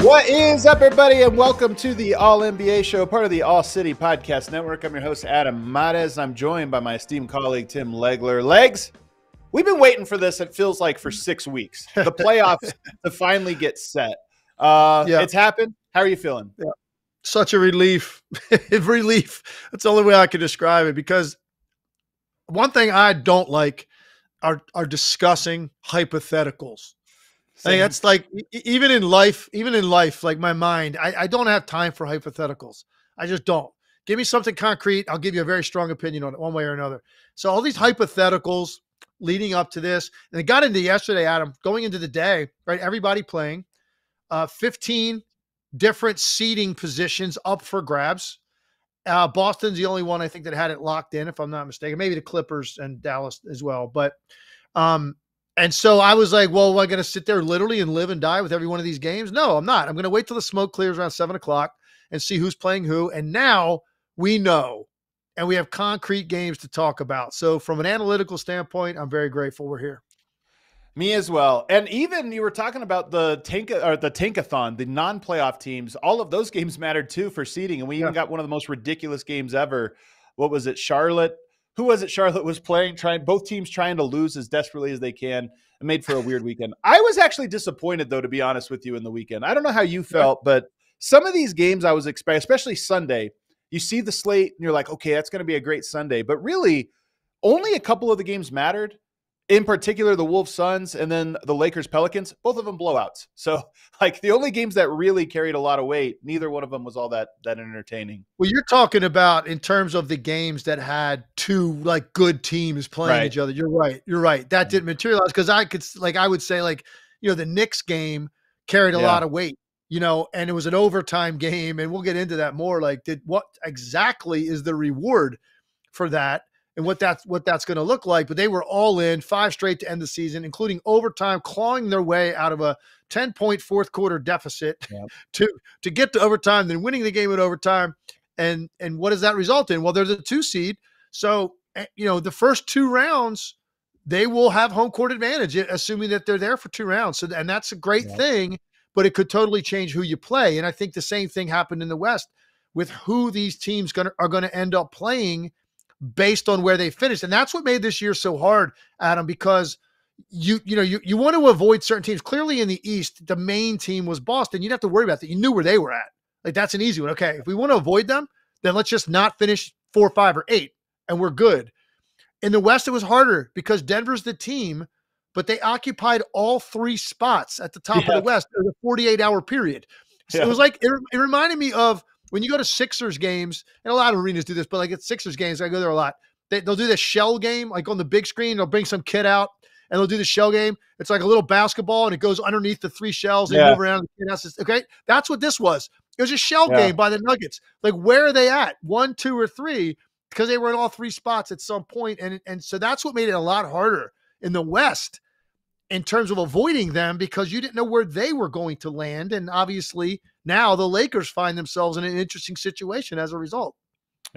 What is up, everybody, and welcome to the All NBA Show, part of the All City Podcast Network. I'm your host, Adam Mades. I'm joined by my esteemed colleague, Tim Legler. Legs, we've been waiting for this, it feels like, for 6 weeks. The playoffs to finally get set. It's happened. How are you feeling? Yeah. Such a relief. Relief. That's the only way I can describe it, because one thing I don't like are discussing hypotheticals. I think that's like, even in life, like my mind, I don't have time for hypotheticals. I just don't. Give me something concrete. I'll give you a very strong opinion on it one way or another. So all these hypotheticals leading up to this, and it got into yesterday, Adam, going into the day, right? Everybody playing, 15 different seeding positions up for grabs. Boston's the only one I think that had it locked in, if I'm not mistaken, maybe the Clippers and Dallas as well. But, and so I was like, well, am I going to sit there literally and live and die with every one of these games? No, I'm not. I'm going to wait till the smoke clears around 7 o'clock and see who's playing who. And now we know, and we have concrete games to talk about. So from an analytical standpoint, I'm very grateful we're here. Me as well. And even you were talking about the tankathon, the non-playoff teams. All of those games mattered too for seeding. And we even got one of the most ridiculous games ever. What was it? Charlotte. Who was it Charlotte was playing? Both teams trying to lose as desperately as they can, and made for a weird weekend. I was actually disappointed, though, to be honest with you, in the weekend. I don't know how you felt, but some of these games I was expecting, especially Sunday, you see the slate and you're like, okay, that's going to be a great Sunday. But really, only a couple of the games mattered, in particular the Wolves Suns and then the Lakers Pelicans, both of them blowouts. So like the only games that really carried a lot of weight, neither one of them was all that entertaining. Well, you're talking about in terms of the games that had two like good teams playing each other. You're right. You're right. That didn't materialize, because I would say you know, the Knicks game carried a lot of weight, you know, and it was an overtime game, and we'll get into that more. Like, what exactly is the reward for that? And what that's going to look like. But they were all in, 5 straight to end the season, including overtime, clawing their way out of a 10-point fourth quarter deficit to get to overtime, then winning the game in overtime. And what does that result in? Well, they're the 2 seed. So, you know, the first 2 rounds, they will have home court advantage, assuming that they're there for 2 rounds. So, and that's a great thing, but it could totally change who you play. And I think the same thing happened in the West with who these teams are going to end up playing based on where they finished. And that's what made this year so hard, Adam, because you want to avoid certain teams. Clearly in the East, the main team was Boston. You'd have to worry about that. You knew where they were at. Like, that's an easy one. Okay, if we want to avoid them, then let's just not finish 4, 5, or 8, and we're good. In the West, it was harder because Denver's the team, but they occupied all 3 spots at the top of the West in a 48-hour period. So it was like, it reminded me of when you go to Sixers games, and a lot of arenas do this, but like at Sixers games, I go there a lot. They'll do this shell game, like on the big screen. They'll bring some kid out, and they'll do the shell game. It's like a little basketball, and it goes underneath the 3 shells. They move around. And that's just, okay, that's what this was. It was a shell game by the Nuggets. Like, where are they at? 1, 2, or 3, because they were in all 3 spots at some point. And so that's what made it a lot harder in the West in terms of avoiding them, because you didn't know where they were going to land. And obviously now the Lakers find themselves in an interesting situation as a result.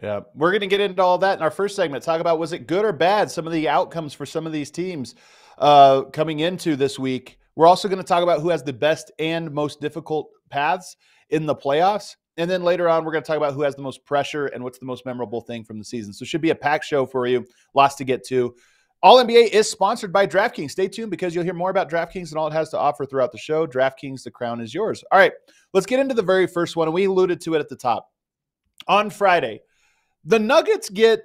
Yeah, we're going to get into all that in our first segment. Talk about, was it good or bad, some of the outcomes for some of these teams coming into this week. We're also going to talk about who has the best and most difficult paths in the playoffs. And then later on, we're going to talk about who has the most pressure and what's the most memorable thing from the season. So it should be a packed show for you. Lots to get to. All NBA is sponsored by DraftKings. Stay tuned, because you'll hear more about DraftKings and all it has to offer throughout the show. DraftKings, the crown is yours. All right, let's get into the very first one. We alluded to it at the top. On Friday, the Nuggets get,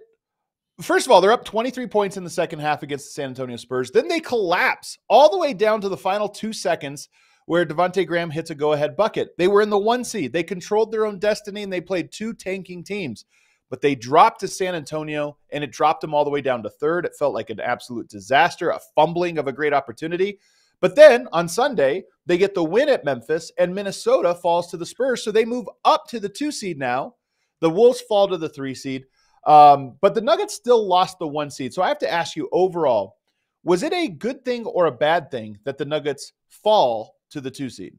first of all, they're up 23 points in the second half against the San Antonio Spurs. Then they collapse all the way down to the final 2 seconds, where Devontae Graham hits a go-ahead bucket. They were in the 1 seed. They controlled their own destiny, and they played 2 tanking teams. but they dropped to San Antonio, and it dropped them all the way down to third. It felt like an absolute disaster, a fumbling of a great opportunity. But then on Sunday, they get the win at Memphis, and Minnesota falls to the Spurs, so they move up to the 2 seed now. The Wolves fall to the 3 seed, but the Nuggets still lost the 1 seed. So I have to ask you overall, was it a good thing or a bad thing that the Nuggets fall to the 2 seed?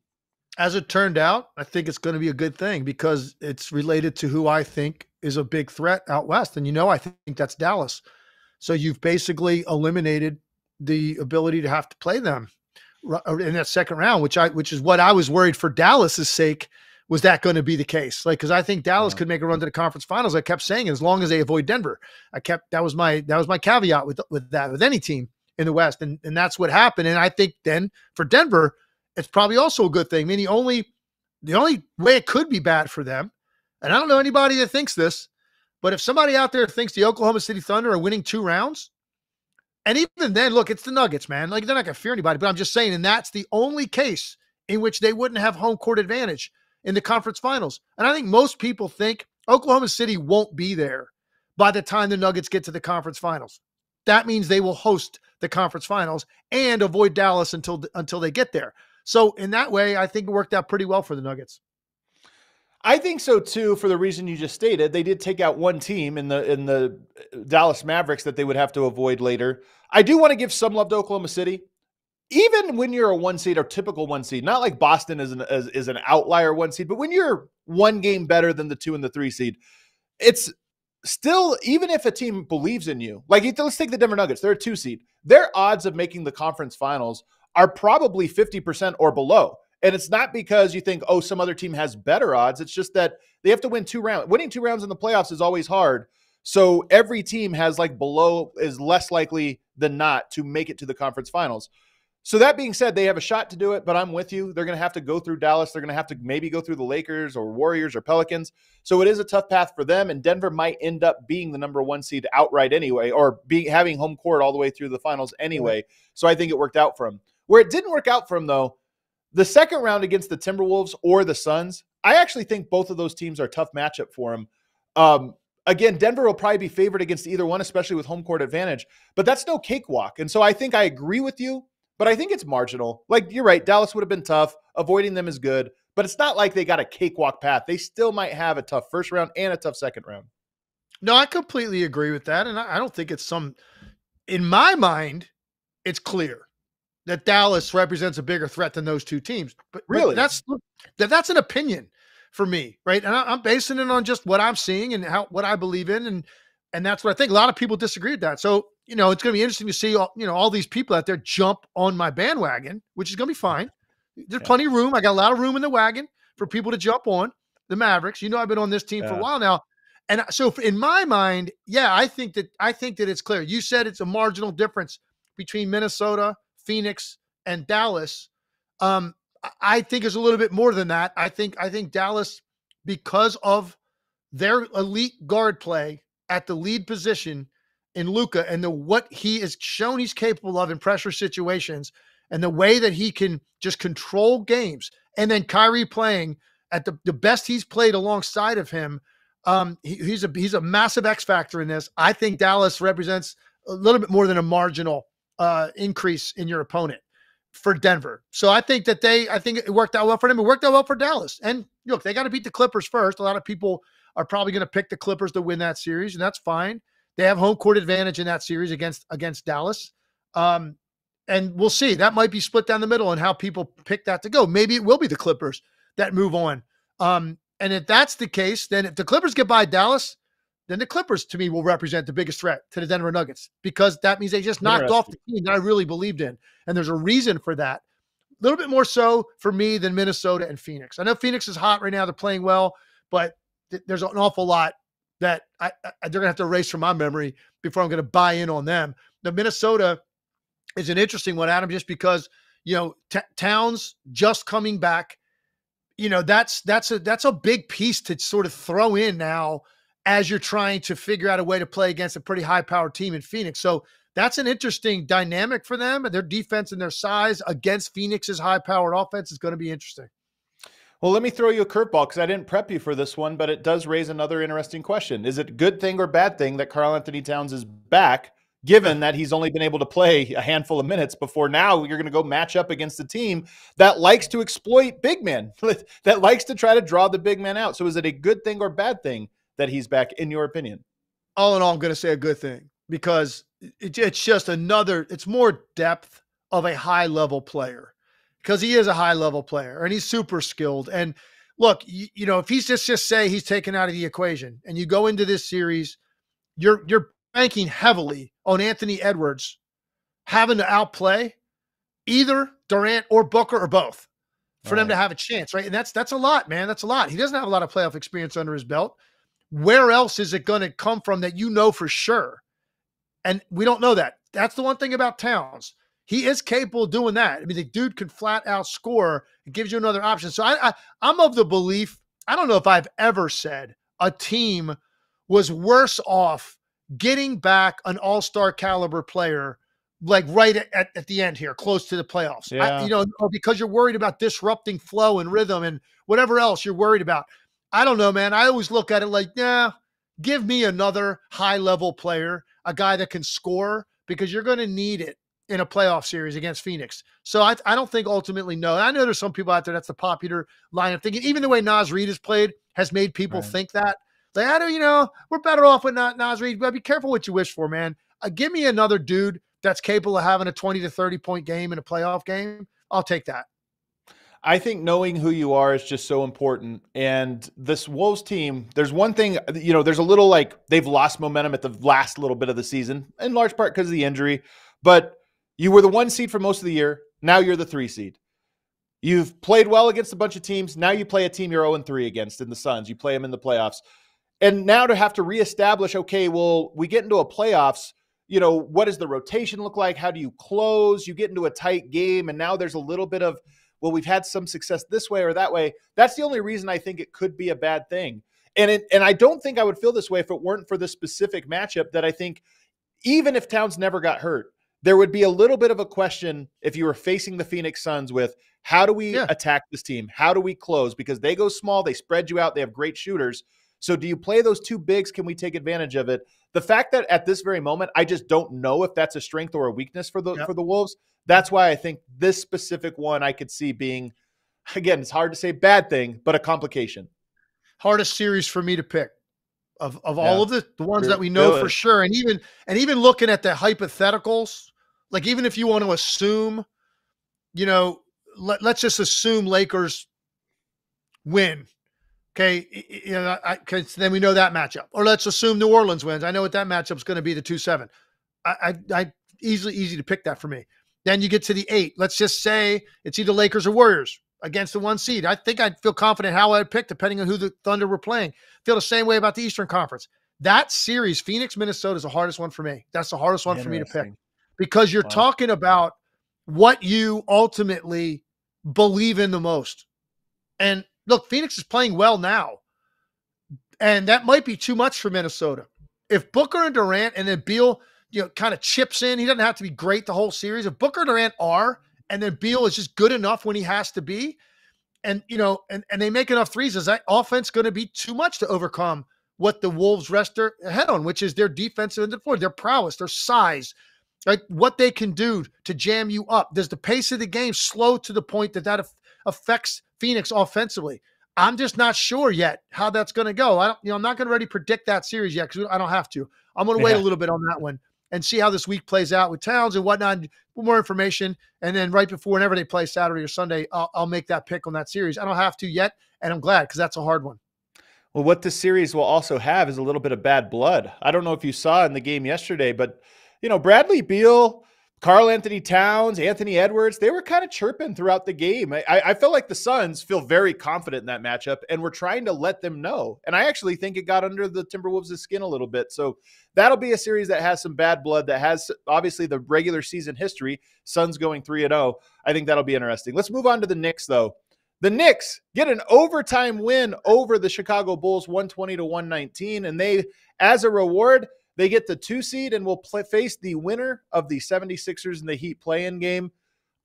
As it turned out, I think it's going to be a good thing because it's related to who I think is a big threat out west. And, you know, I think that's Dallas. So you've basically eliminated the ability to have to play them in that second round, which is what I was worried for Dallas's sake. Was that going to be the case? Like, because I think Dallas could make a run to the conference finals. I kept saying, as long as they avoid Denver, that was my caveat with any team in the West, and that's what happened. And I think then for Denver, it's probably also a good thing. I mean, the only way it could be bad for them, and I don't know anybody that thinks this, but if somebody out there thinks the Oklahoma City Thunder are winning 2 rounds, and even then, look, it's the Nuggets, man. Like, they're not going to fear anybody. But I'm just saying, and that's the only case in which they wouldn't have home court advantage in the conference finals. And I think most people think Oklahoma City won't be there by the time the Nuggets get to the conference finals. That means they will host the conference finals and avoid Dallas until they get there. So in that way, I think it worked out pretty well for the Nuggets. I think so too, for the reason you just stated. They did take out one team in the Dallas Mavericks that they would have to avoid later. I do want to give some love to Oklahoma City. Even when you're a 1 seed or typical 1 seed, not like Boston is an outlier 1 seed, but when you're 1 game better than the 2 and the 3 seed, it's still, even if a team believes in you, like let's take the Denver Nuggets, they're a 2 seed. Their odds of making the conference finals are probably 50% or below. And it's not because you think, oh, some other team has better odds. It's just that they have to win 2 rounds. Winning 2 rounds in the playoffs is always hard. So every team has is less likely than not to make it to the conference finals. So that being said, they have a shot to do it, but I'm with you. They're going to have to go through Dallas. They're going to have to maybe go through the Lakers or Warriors or Pelicans. So it is a tough path for them, and Denver might end up being the number 1 seed outright anyway, or having home court all the way through the finals anyway. So I think it worked out for them. Where it didn't work out for them, though, the second round against the Timberwolves or the Suns, I actually think both of those teams are a tough matchup for them. Again, Denver will probably be favored against either one, especially with home court advantage, but that's no cakewalk. And so I think I agree with you. But I think it's marginal. Like, you're right, Dallas would have been tough. Avoiding them is good. But it's not like they got a cakewalk path. They still might have a tough first round and a tough second round. No, I completely agree with that. And I don't think it's in my mind, it's clear that Dallas represents a bigger threat than those 2 teams. But really, that's an opinion for me, right? And I'm basing it on just what I'm seeing and what I believe in. And that's what I think. A lot of people disagree with that. So, you know, it's going to be interesting to see, all these people out there jump on my bandwagon, which is going to be fine. There's plenty of room. I got a lot of room in the wagon for people to jump on the Mavericks. You know, I've been on this team for a while now. And so in my mind, yeah, I think that it's clear. You said it's a marginal difference between Minnesota, Phoenix, and Dallas. I think it's a little bit more than that. I think Dallas, because of their elite guard play at the lead position in Luka, and what he is shown he's capable of in pressure situations, and the way that he can just control games, and then Kyrie playing at the best he's played alongside of him, he's a massive X factor in this. I think Dallas represents a little bit more than a marginal increase in your opponent for Denver. So I think it worked out well for them. It worked out well for Dallas. And look, they got to beat the Clippers first. A lot of people are probably going to pick the Clippers to win that series, and that's fine. They have home court advantage in that series against Dallas. And we'll see. That might be split down the middle on how people pick that to go. Maybe it will be the Clippers that move on. And if that's the case, then if the Clippers get by Dallas, then the Clippers, to me, will represent the biggest threat to the Denver Nuggets, because that means they just knocked off the team that I really believed in. And there's a reason for that. A little bit more so for me than Minnesota and Phoenix. I know Phoenix is hot right now. They're playing well, but there's an awful lot that they're going to have to erase from my memory before I'm going to buy in on them. The Minnesota is an interesting one, Adam, just because, you know, Towns just coming back, you know, that's a big piece to sort of throw in now as you're trying to figure out a way to play against a pretty high-powered team in Phoenix. So that's an interesting dynamic for them, and their defense and their size against Phoenix's high-powered offense is going to be interesting. Well, let me throw you a curveball because I didn't prep you for this one, but it does raise another interesting question. Is it a good thing or bad thing that Karl-Anthony Towns is back, given that he's only been able to play a handful of minutes before now you're going to go match up against a team that likes to exploit big men, that likes to try to draw the big man out? So is it a good thing or bad thing that he's back, in your opinion? All in all, I'm going to say a good thing because it's just another, it's more depth of a high-level player. Because he is a high-level player, and he's super skilled. And look, you know, if he's just say he's taken out of the equation, and you go into this series, you're banking heavily on Anthony Edwards having to outplay either Durant or Booker or both for them to have a chance, right? And that's a lot, man. That's a lot. He doesn't have a lot of playoff experience under his belt. Where else is it going to come from that you know for sure? And we don't know that. That's the one thing about Towns. He is capable of doing that. I mean, the dude can flat out score. It gives you another option. So I'm of the belief, I don't know if I've ever said a team was worse off getting back an all-star caliber player like right at the end here, close to the playoffs. Yeah. You know, because you're worried about disrupting flow and rhythm and whatever else you're worried about. I don't know, man. I always look at it like, nah, give me another high-level player, a guy that can score because you're going to need it in a playoff series against Phoenix. So I don't think ultimately, no. And I know there's some people out there that's the popular line of thinking. Even the way Naz Reid has played has made people think that. Like, I don't, you know, we're better off with not Naz Reid, but be careful what you wish for, man. Give me another dude that's capable of having a 20 to 30 point game in a playoff game. I'll take that. I think knowing who you are is just so important. And this Wolves team, there's one thing, you know, there's a little like they've lost momentum at the last little bit of the season, in large part because of the injury. But you were the 1 seed for most of the year. Now you're the 3 seed. You've played well against a bunch of teams. Now you play a team you're 0-3 against in the Suns. You play them in the playoffs. And now to have to reestablish, okay, well, we get into a playoffs. You know, what does the rotation look like? How do you close? You get into a tight game, and now there's a little bit of, well, we've had some success this way or that way. That's the only reason I think it could be a bad thing. And I don't think I would feel this way if it weren't for this specific matchup that I think even if Towns never got hurt, there would be a little bit of a question if you were facing the Phoenix Suns with how do we attack this team? How do we close? Because they go small, they spread you out, they have great shooters. So do you play those two bigs? Can we take advantage of it? The fact that at this very moment, I just don't know if that's a strength or a weakness for the Wolves. That's why I think this specific one I could see being, again, it's hard to say bad thing, but a complication. Hardest series for me to pick. Of all of the ones that we know for sure. And even looking at the hypotheticals, like even if you want to assume, you know, let's just assume Lakers win. Okay. You know, so then we know that matchup. Or let's assume New Orleans wins. I know what that matchup's going to be, the 2-7. I easy to pick that for me. Then you get to the 8. Let's just say it's either Lakers or Warriors against the 1 seed. I think I'd feel confident how I'd pick depending on who the Thunder were playing. Feel the same way about the Eastern Conference. That series, Phoenix, Minnesota, is the hardest one for me. That's the hardest one for me to pick because you're talking about what you ultimately believe in the most. And look, Phoenix is playing well now, and that might be too much for Minnesota. If Booker and Durant and then Beal, you know, kind of chips in, he doesn't have to be great the whole series. If Booker and Durant are, and then Beal is just good enough when he has to be. And, you know, and they make enough threes. Is that offense going to be too much to overcome what the Wolves rest their head on, which is their defensive end of the floor, their prowess, their size, like what they can do to jam you up? Does the pace of the game slow to the point that affects Phoenix offensively? I'm just not sure yet how that's going to go. I don't, you know, I'm not going to already predict that series yet because I don't have to. I'm going to wait a little bit on that one and see how this week plays out with Towns and whatnot, more information. And then right before, whenever they play Saturday or Sunday, I'll make that pick on that series. I don't have to yet, and I'm glad because that's a hard one. Well, what this series will also have is a little bit of bad blood. I don't know if you saw in the game yesterday, but, you know, Bradley Beal, Karl-Anthony Towns, Anthony Edwards, they were kind of chirping throughout the game. I felt like the Suns feel very confident in that matchup, and we're trying to let them know. And I actually think it got under the Timberwolves' skin a little bit. So that'll be a series that has some bad blood, that has obviously the regular season history, Suns going 3-0. I think that'll be interesting. Let's move on to the Knicks, though. The Knicks get an overtime win over the Chicago Bulls, 120-119, and they, as a reward, they get the 2 seed and will face the winner of the 76ers in the Heat play-in game.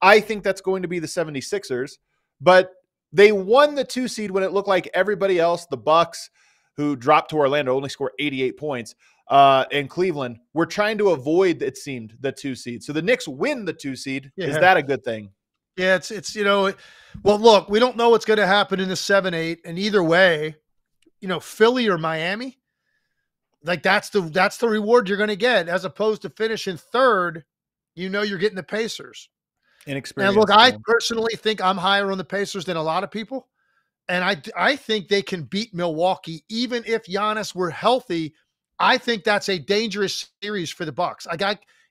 I think that's going to be the 76ers, but They won the 2 seed when it looked like everybody else, the Bucks, who dropped to Orlando, only scored 88 points, and Cleveland were trying to avoid, it seemed, the 2 seed. So the Knicks win the 2 seed. Yeah. Is that a good thing? Yeah, it's you know, well, look, we don't know what's going to happen in the 7-8, and either way, you know, Philly or Miami, like that's the reward you're going to get, as opposed to finishing third. You know, you're getting the Pacers. Inexperienced. And look, I personally think I'm higher on the Pacers than a lot of people. And I think they can beat Milwaukee, even if Giannis were healthy. I think that's a dangerous series for the Bucks.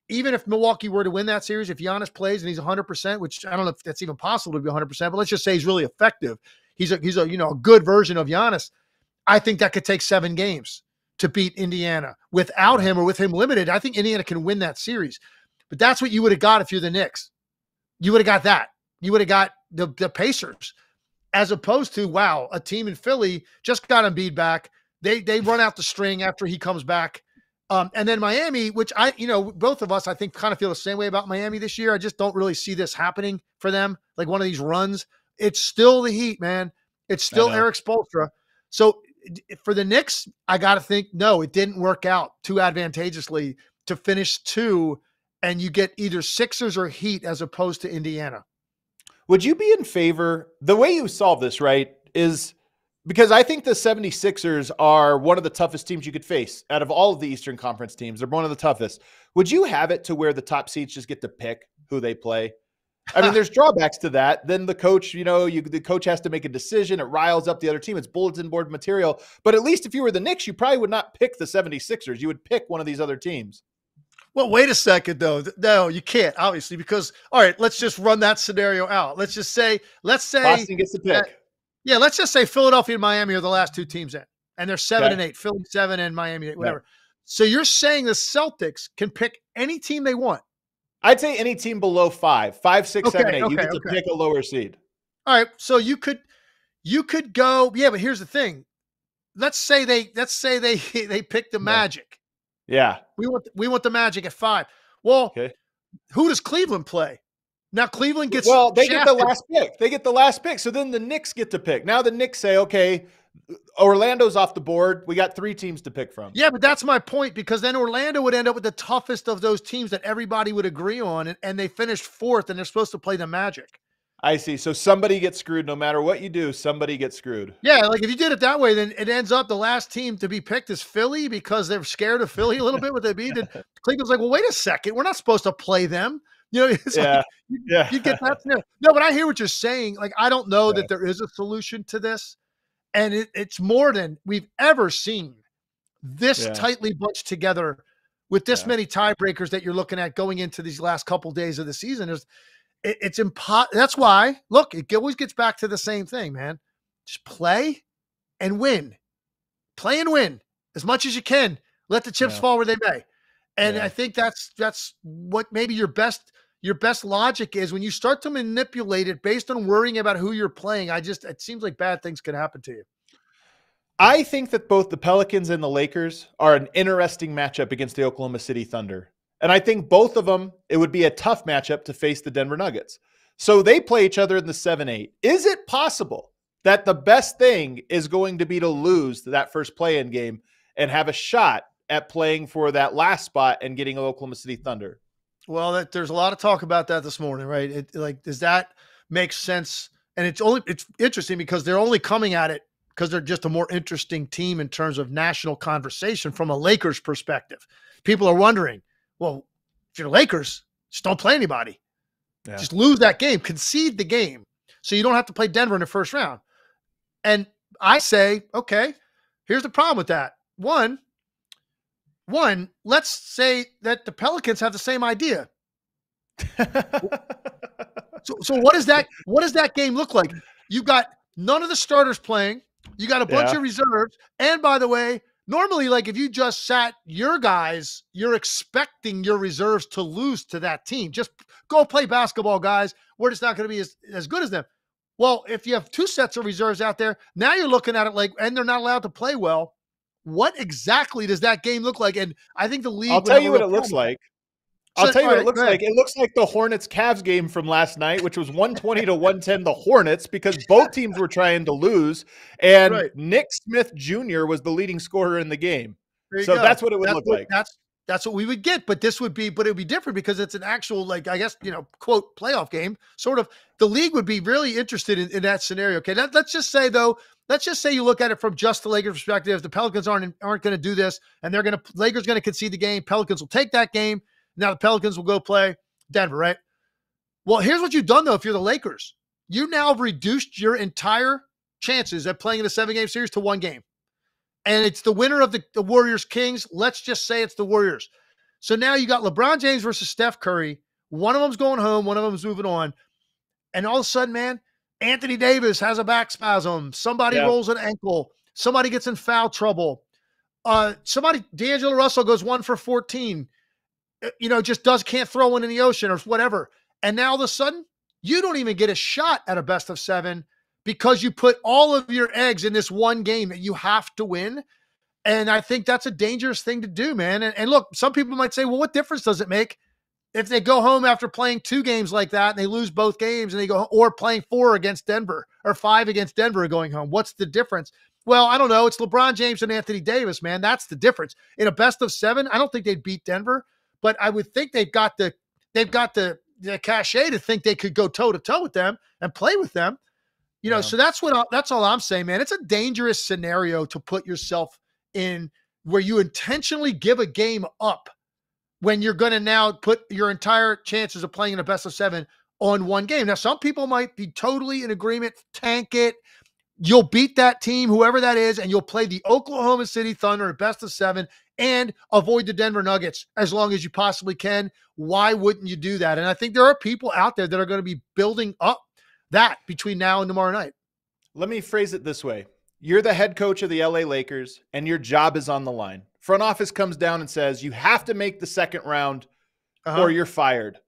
Even if Milwaukee were to win that series, if Giannis plays and he's 100%, which I don't know if that's even possible to be 100%, but let's just say he's really effective. He's a you know, a good version of Giannis. I think that could take 7 games to beat Indiana. Without him, or with him limited, I think Indiana can win that series. But that's what you would have got if you're the Knicks. You would have got that. You would have got the Pacers, as opposed to, wow, a team in Philly just got Embiid back. They run out the string after he comes back. And then Miami, which both of us, I think, kind of feel the same way about Miami this year. I just don't really see this happening for them, like one of these runs. It's still the Heat, man. It's still Eric Spoelstra. So for the Knicks, I got to think, no, it didn't work out too advantageously to finish 2, and you get either Sixers or Heat as opposed to Indiana. Would you be in favor, the way you solve this, right, is because I think the 76ers are one of the toughest teams you could face out of all of the Eastern Conference teams. They're one of the toughest. Would you have it to where the top seeds just get to pick who they play? I mean, there's drawbacks to that. Then the coach, the coach has to make a decision. It riles up the other team. It's bulletin board material. But at least if you were the Knicks, you probably would not pick the 76ers. You would pick one of these other teams. Well, wait a second, though. No, you can't, obviously, because, all right, let's just run that scenario out. Let's say Boston gets the pick. Yeah, let's just say Philadelphia and Miami are the last 2 teams in, and they're 7 and 8, Philly 7 and Miami 8, whatever. Yeah. So you're saying the Celtics can pick any team they want? I'd say any team below 5, 6, okay, 7, 8. Okay, you get to pick a lower seed. All right, so you could go. Yeah, but here's the thing. Let's say they pick the Magic. Yeah, we want the Magic at 5. Well, who does Cleveland play? Now Cleveland gets shafted. Get the last pick. They get the last pick. So then the Knicks get to pick. Now the Knicks say, okay, Orlando's off the board. We got 3 teams to pick from. Yeah, but that's my point, because then Orlando would end up with the toughest of those teams that everybody would agree on, and they finished 4th, and they're supposed to play the Magic. I see. So somebody gets screwed. No matter what you do, somebody gets screwed. Yeah, like if you did it that way, then it ends up the last team to be picked is Philly, because they're scared of Philly a little bit with Embiid. And Cleveland's like, well, wait a second. We're not supposed to play them. You know, it's like you get that. No, but I hear what you're saying. Like, I don't know that there is a solution to this. And it's more than we've ever seen this tightly bunched together with this many tiebreakers that you're looking at going into these last couple days of the season. It's impossible. That's why, look, it always gets back to the same thing, man. Just play and win. Play and win as much as you can. Let the chips fall where they may. And I think that's what maybe your best logic is. When you start to manipulate it based on worrying about who you're playing, it seems like bad things could happen to you. I think that both the Pelicans and the Lakers are an interesting matchup against the Oklahoma City Thunder. And I think both of them, it would be a tough matchup to face the Denver Nuggets. So they play each other in the 7-8. Is it possible that the best thing is going to be to lose that first play-in game and have a shot at playing for that last spot and getting Oklahoma City Thunder? Well, there's a lot of talk about that this morning, right? Does that make sense? And it's interesting because they're only coming at it because they're just a more interesting team in terms of national conversation from a Lakers perspective. People are wondering, well, if you're Lakers, just don't play anybody. Yeah. Just lose that game, concede the game, so you don't have to play Denver in the first round. And I say, okay, here's the problem with that. One, let's say that the Pelicans have the same idea. so what does that game look like? You've got none of the starters playing. You got a bunch of reserves. And by the way, normally, like if you just sat your guys, you're expecting your reserves to lose to that team. Just go play basketball, guys. We're just not going to be as good as them. Well, if you have 2 sets of reserves out there, now you're looking at it like, and they're not allowed to play well. What exactly does that game look like? And I think the league. I'll tell you what it looks like. I'll tell you what it looks like. It looks like the Hornets-Cavs game from last night, which was 120 to 110, the Hornets, because both teams were trying to lose. And Nick Smith Jr. was the leading scorer in the game. So that's what it would look like. That's what we would get. But this would be, but it would be different because it's an actual, like, I guess, you know, quote, playoff game. Sort of the league would be really interested in that scenario. Okay. Let's just say, though, let's just say you look at it from just the Lakers perspective. If the Pelicans aren't going to do this and they're going to, Lakers going to concede the game. Pelicans will take that game. Now the Pelicans will go play Denver, right? Well, here's what you've done, though, if you're the Lakers. You now have reduced your entire chances at playing in a seven-game series to one game. And it's the winner of the Warriors-Kings. Let's just say it's the Warriors. So now you got LeBron James versus Steph Curry. One of them's going home. One of them's moving on. And all of a sudden, man, Anthony Davis has a back spasm. Somebody rolls an ankle. Somebody gets in foul trouble. D'Angelo Russell goes 1 for 14. You know, just can't throw one in the ocean or whatever. And now all of a sudden, you don't even get a shot at a best of seven because you put all of your eggs in this one game that you have to win. And I think that's a dangerous thing to do, man. And look, some people might say, well, what difference does it make if they go home after playing two games like that and they lose both games and they go, or playing 4 against Denver or 5 against Denver going home? What's the difference? Well, I don't know. It's LeBron James and Anthony Davis, man. That's the difference. In a best of 7, I don't think they'd beat Denver. But I would think they've got the cachet to think they could go toe to toe with them and play with them, you know. Yeah. So that's all I'm saying, man. It's a dangerous scenario to put yourself in where you intentionally give a game up when you're going to now put your entire chances of playing in a best of 7 on one game. Now, some people might be totally in agreement. Tank it. You'll beat that team, whoever that is, and you'll play the Oklahoma City Thunder at best of 7 and avoid the Denver Nuggets as long as you possibly can. Why wouldn't you do that? And I think there are people out there that are going to be building up that between now and tomorrow night. Let me phrase it this way. You're the head coach of the LA Lakers, and your job is on the line. Front office comes down and says, you have to make the second round or you're fired.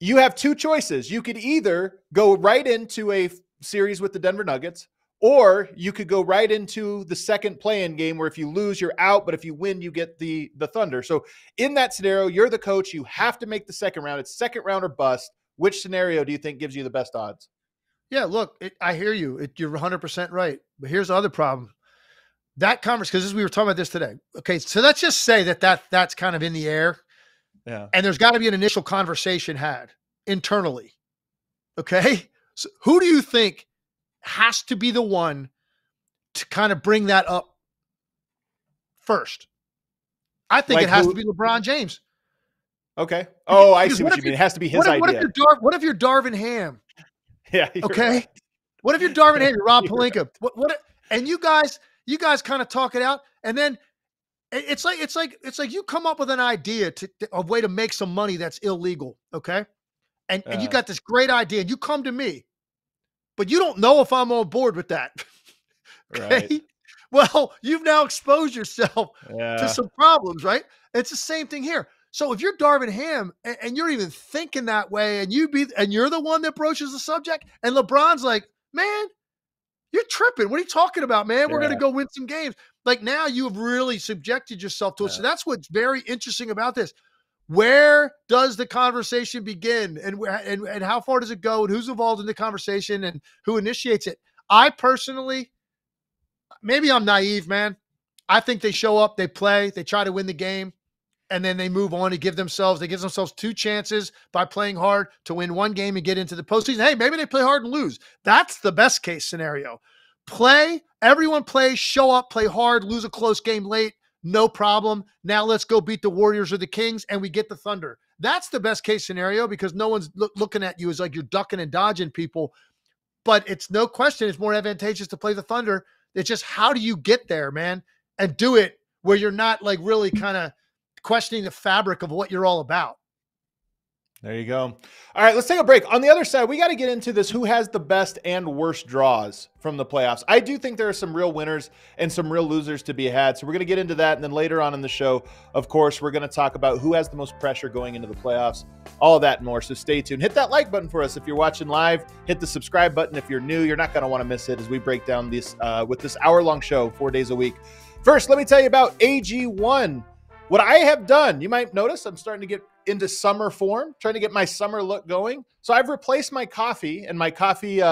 You have two choices. You could either go right into a series with the Denver Nuggets, or you could go right into the second play-in game where if you lose, you're out, but if you win, you get the Thunder. So in that scenario, you're the coach. You have to make the second round. It's second round or bust. Which scenario do you think gives you the best odds? Yeah, look, I hear you. You're 100% right. But here's the other problem. That conversation, because we were talking about this today. Okay, so let's just say that's kind of in the air. Yeah. And there's got to be an initial conversation had internally. Okay? So who do you think has to be the one to kind of bring that up first? I think like it has to be LeBron James. Okay. Oh, I see what you mean. It has to be his idea. What if you're Darvin Ham? Yeah. Okay. Right. What if you're Darvin Ham? You're Rob Pelinka. Right. And you guys kind of talk it out, and then it's like you come up with an idea a way to make some money that's illegal. Okay. And you got this great idea, and you come to me. But you don't know if I'm on board with that. Okay. Right. Well, you've now exposed yourself to some problems, right? It's the same thing here. So if you're Darvin Ham and you're even thinking that way and you're the one that broaches the subject, and LeBron's like, man, you're tripping. What are you talking about, man? We're going to go win some games. Like now you've really subjected yourself to it. So that's what's very interesting about this. Where does the conversation begin, and how far does it go, and who's involved in the conversation, and who initiates it? I personally, maybe I'm naive, man. I think they show up, they play, they try to win the game, and then they move on to give themselves two chances by playing hard to win one game and get into the postseason. Hey, maybe they play hard and lose. That's the best case scenario. Play, everyone plays, show up, play hard, lose a close game late. No problem. Now let's go beat the Warriors or the Kings, and we get the Thunder. That's the best case scenario because no one's looking at you as like you're ducking and dodging people. But it's no question it's more advantageous to play the Thunder. It's just how do you get there, man, and do it where you're not like really kind of questioning the fabric of what you're all about. There you go. All right, let's take a break. On the other side, we got to get into this who has the best and worst draws from the playoffs. I do think there are some real winners and some real losers to be had, so we're going to get into that. And then later on in the show, of course, we're going to talk about who has the most pressure going into the playoffs, all of that and more. So stay tuned. Hit that like button for us if you're watching live. Hit the subscribe button if you're new. You're not going to want to miss it as we break down this with this hour-long show 4 days a week. First, let me tell you about AG1. What I have done, you might notice I'm starting to get into summer form, trying to get my summer look going. So I've replaced my coffee and my coffee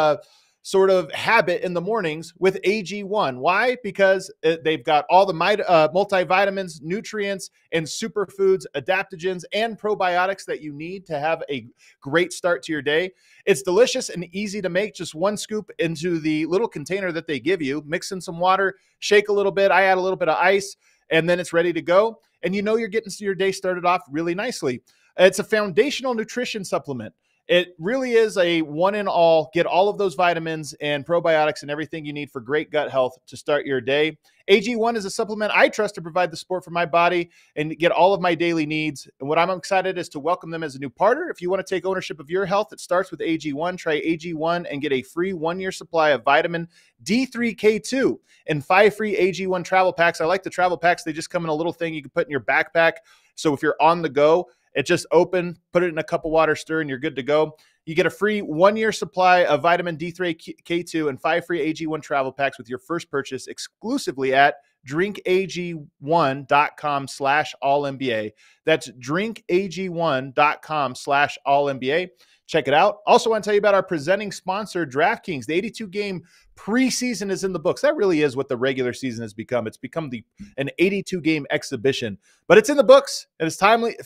sort of habit in the mornings with AG1. Why? Because they've got all the multivitamins, nutrients, and superfoods, adaptogens, and probiotics that you need to have a great start to your day. It's delicious and easy to make. Just one scoop into the little container that they give you, mix in some water, shake a little bit. I add a little bit of ice, and then it's ready to go. And you know you're getting your day started off really nicely. It's a foundational nutrition supplement. It really is a one-and-all. Get all of those vitamins and probiotics and everything you need for great gut health to start your day. AG1 is a supplement I trust to provide the support for my body and get all of my daily needs. And what I'm excited is to welcome them as a new partner. If you want to take ownership of your health, it starts with AG1. Try AG1 and get a free one-year supply of vitamin D3K2 and 5 free AG1 travel packs. I like the travel packs. They just come in a little thing you can put in your backpack. So if you're on the go, it just open, put it in a cup of water, stir, and you're good to go. You get a free one-year supply of vitamin D3K2 and 5 free AG1 travel packs with your first purchase exclusively at drinkag1.com/allNBA. That's drinkag1.com/allNBA. Check it out. Also want to tell you about our presenting sponsor, DraftKings. The 82-game preseason is in the books. That really is what the regular season has become. It's become an 82-game exhibition. But it's in the books, and it's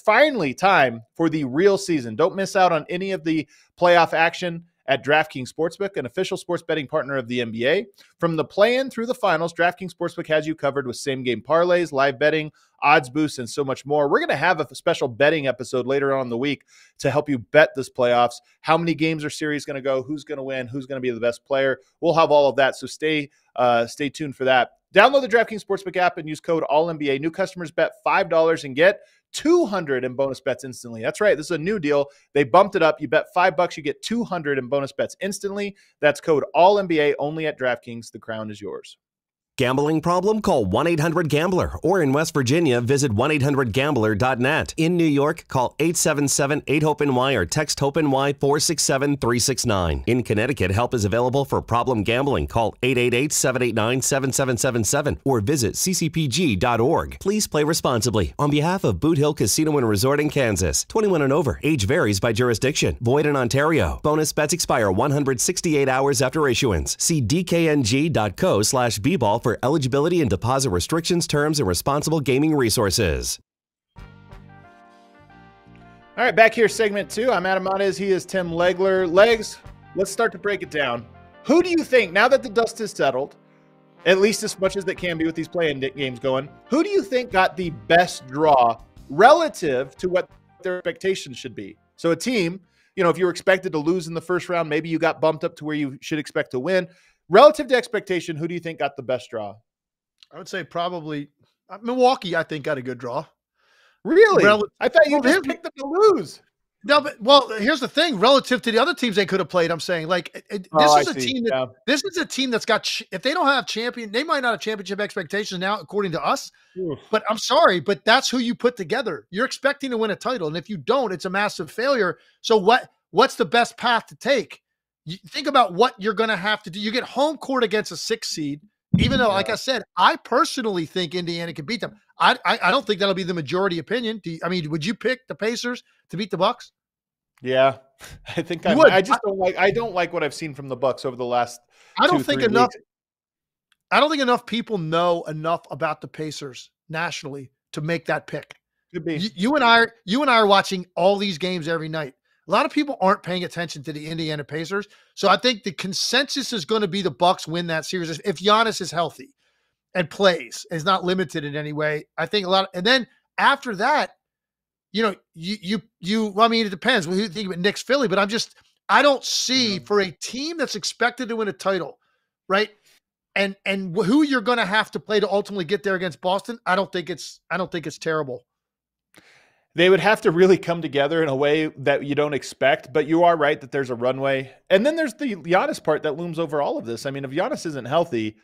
finally time for the real season. Don't miss out on any of the playoff action at DraftKings Sportsbook, an official sports betting partner of the NBA. From the play-in through the finals, DraftKings Sportsbook has you covered with same-game parlays, live betting, odds boosts, and so much more. We're going to have a special betting episode later on in the week to help you bet this playoffs. How many games are series going to go? Who's going to win? Who's going to be the best player? We'll have all of that, so stay tuned for that. Download the DraftKings Sportsbook app and use code ALLNBA. New customers bet $5 and get $200 in bonus bets instantly. That's right. This is a new deal. They bumped it up. You bet $5, you get $200 in bonus bets instantly. That's code ALLNBA only at DraftKings. The crown is yours. Gambling problem? Call 1-800-GAMBLER. Or in West Virginia, visit 1-800-GAMBLER.net. In New York, call 877-8-HOPE-NY or text HOPE-NY 467-369. In Connecticut, help is available for problem gambling. Call 888-789-7777 or visit ccpg.org. Please play responsibly. On behalf of Boot Hill Casino and Resort in Kansas, 21 and over, age varies by jurisdiction. Void in Ontario. Bonus bets expire 168 hours after issuance. See dkng.co/bball for eligibility and deposit restrictions, terms, and responsible gaming resources. All right, back here, segment 2. I'm Adam Mades. He is Tim Legler. Legs, let's start to break it down. Who do you think, now that the dust has settled, at least as much as that can be with these play-in games going, who do you think got the best draw relative to what their expectations should be? So a team, you know, if you were expected to lose in the first round, maybe you got bumped up to where you should expect to win. Relative to expectation, who do you think got the best draw? I would say probably Milwaukee, I think, got a good draw. Really? I thought you just picked them to lose. No, but, well, here's the thing. Relative to the other teams they could have played, I'm saying, like, this is a team that's got – if they don't have champion – they might not have championship expectations now, according to us. Oof. But I'm sorry, but that's who you put together. You're expecting to win a title, and if you don't, it's a massive failure. So what's the best path to take? You think about what you're going to have to do. You get home court against a 6 seed, even though, like I said, I personally think Indiana can beat them. I don't think that'll be the majority opinion. I mean, would you pick the Pacers to beat the Bucks? Yeah, I think I would. I don't like what I've seen from the Bucks over the last. I don't think enough people know enough about the Pacers nationally to make that pick. Could be. You and I are watching all these games every night. A lot of people aren't paying attention to the Indiana Pacers. So I think the consensus is going to be the Bucks win that series. If Giannis is healthy and plays, is not limited in any way, I think a lot. And then after that, you know, I mean, it depends. We think about Knicks, Philly, but I don't see for a team that's expected to win a title, right? And who you're going to have to play to ultimately get there against Boston. I don't think it's terrible. They would have to really come together in a way that you don't expect, but you are right that there's a runway. And then there's the Giannis part that looms over all of this. I mean, if Giannis isn't healthy,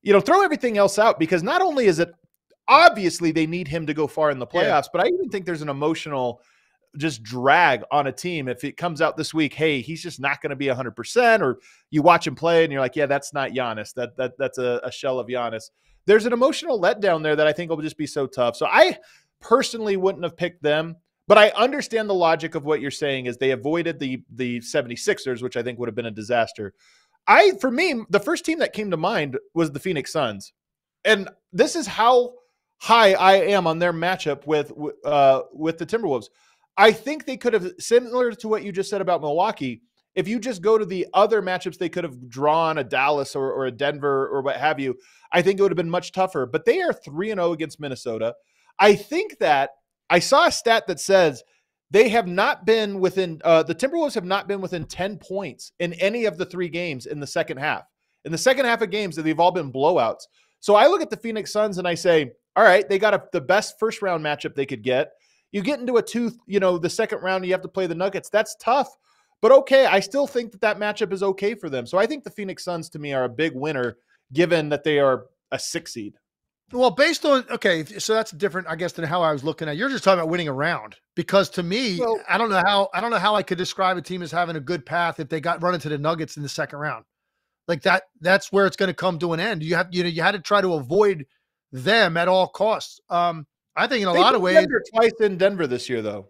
you know, throw everything else out, because not only is it obviously they need him to go far in the playoffs, but I even think there's an emotional just drag on a team. If it comes out this week, hey, he's just not going to be 100%, or you watch him play and you're like, yeah, that's not Giannis. That's a shell of Giannis. There's an emotional letdown there that I think will just be so tough. So I personally wouldn't have picked them, But I understand the logic of what you're saying is they avoided the 76ers, which I think would have been a disaster. For me, the first team that came to mind was the Phoenix Suns. And this is how high I am on their matchup with the Timberwolves. I think they could have, similar to what you just said about Milwaukee, if you just go to the other matchups, they could have drawn a Dallas or a Denver or what have you. I think it would have been much tougher. But they are 3-0 against Minnesota. I think that I saw a stat that says they have not been within the Timberwolves have not been within 10 points in any of the three games in the second half. In the second half of games, they've all been blowouts. So I look at the Phoenix Suns and I say, all right, they got the best first round matchup they could get. You get into the second round, you have to play the Nuggets. That's tough, but okay. I still think that matchup is okay for them. So I think the Phoenix Suns to me are a big winner given that they are a 6 seed. Well, based on, okay, so that's different, I guess, than how I was looking at. You're just talking about winning a round, because to me, well, I don't know how I could describe a team as having a good path if they got run into the Nuggets in the second round. Like that's where it's going to come to an end. You had to try to avoid them at all costs. I think in a lot of ways, Denver twice in Denver this year, though.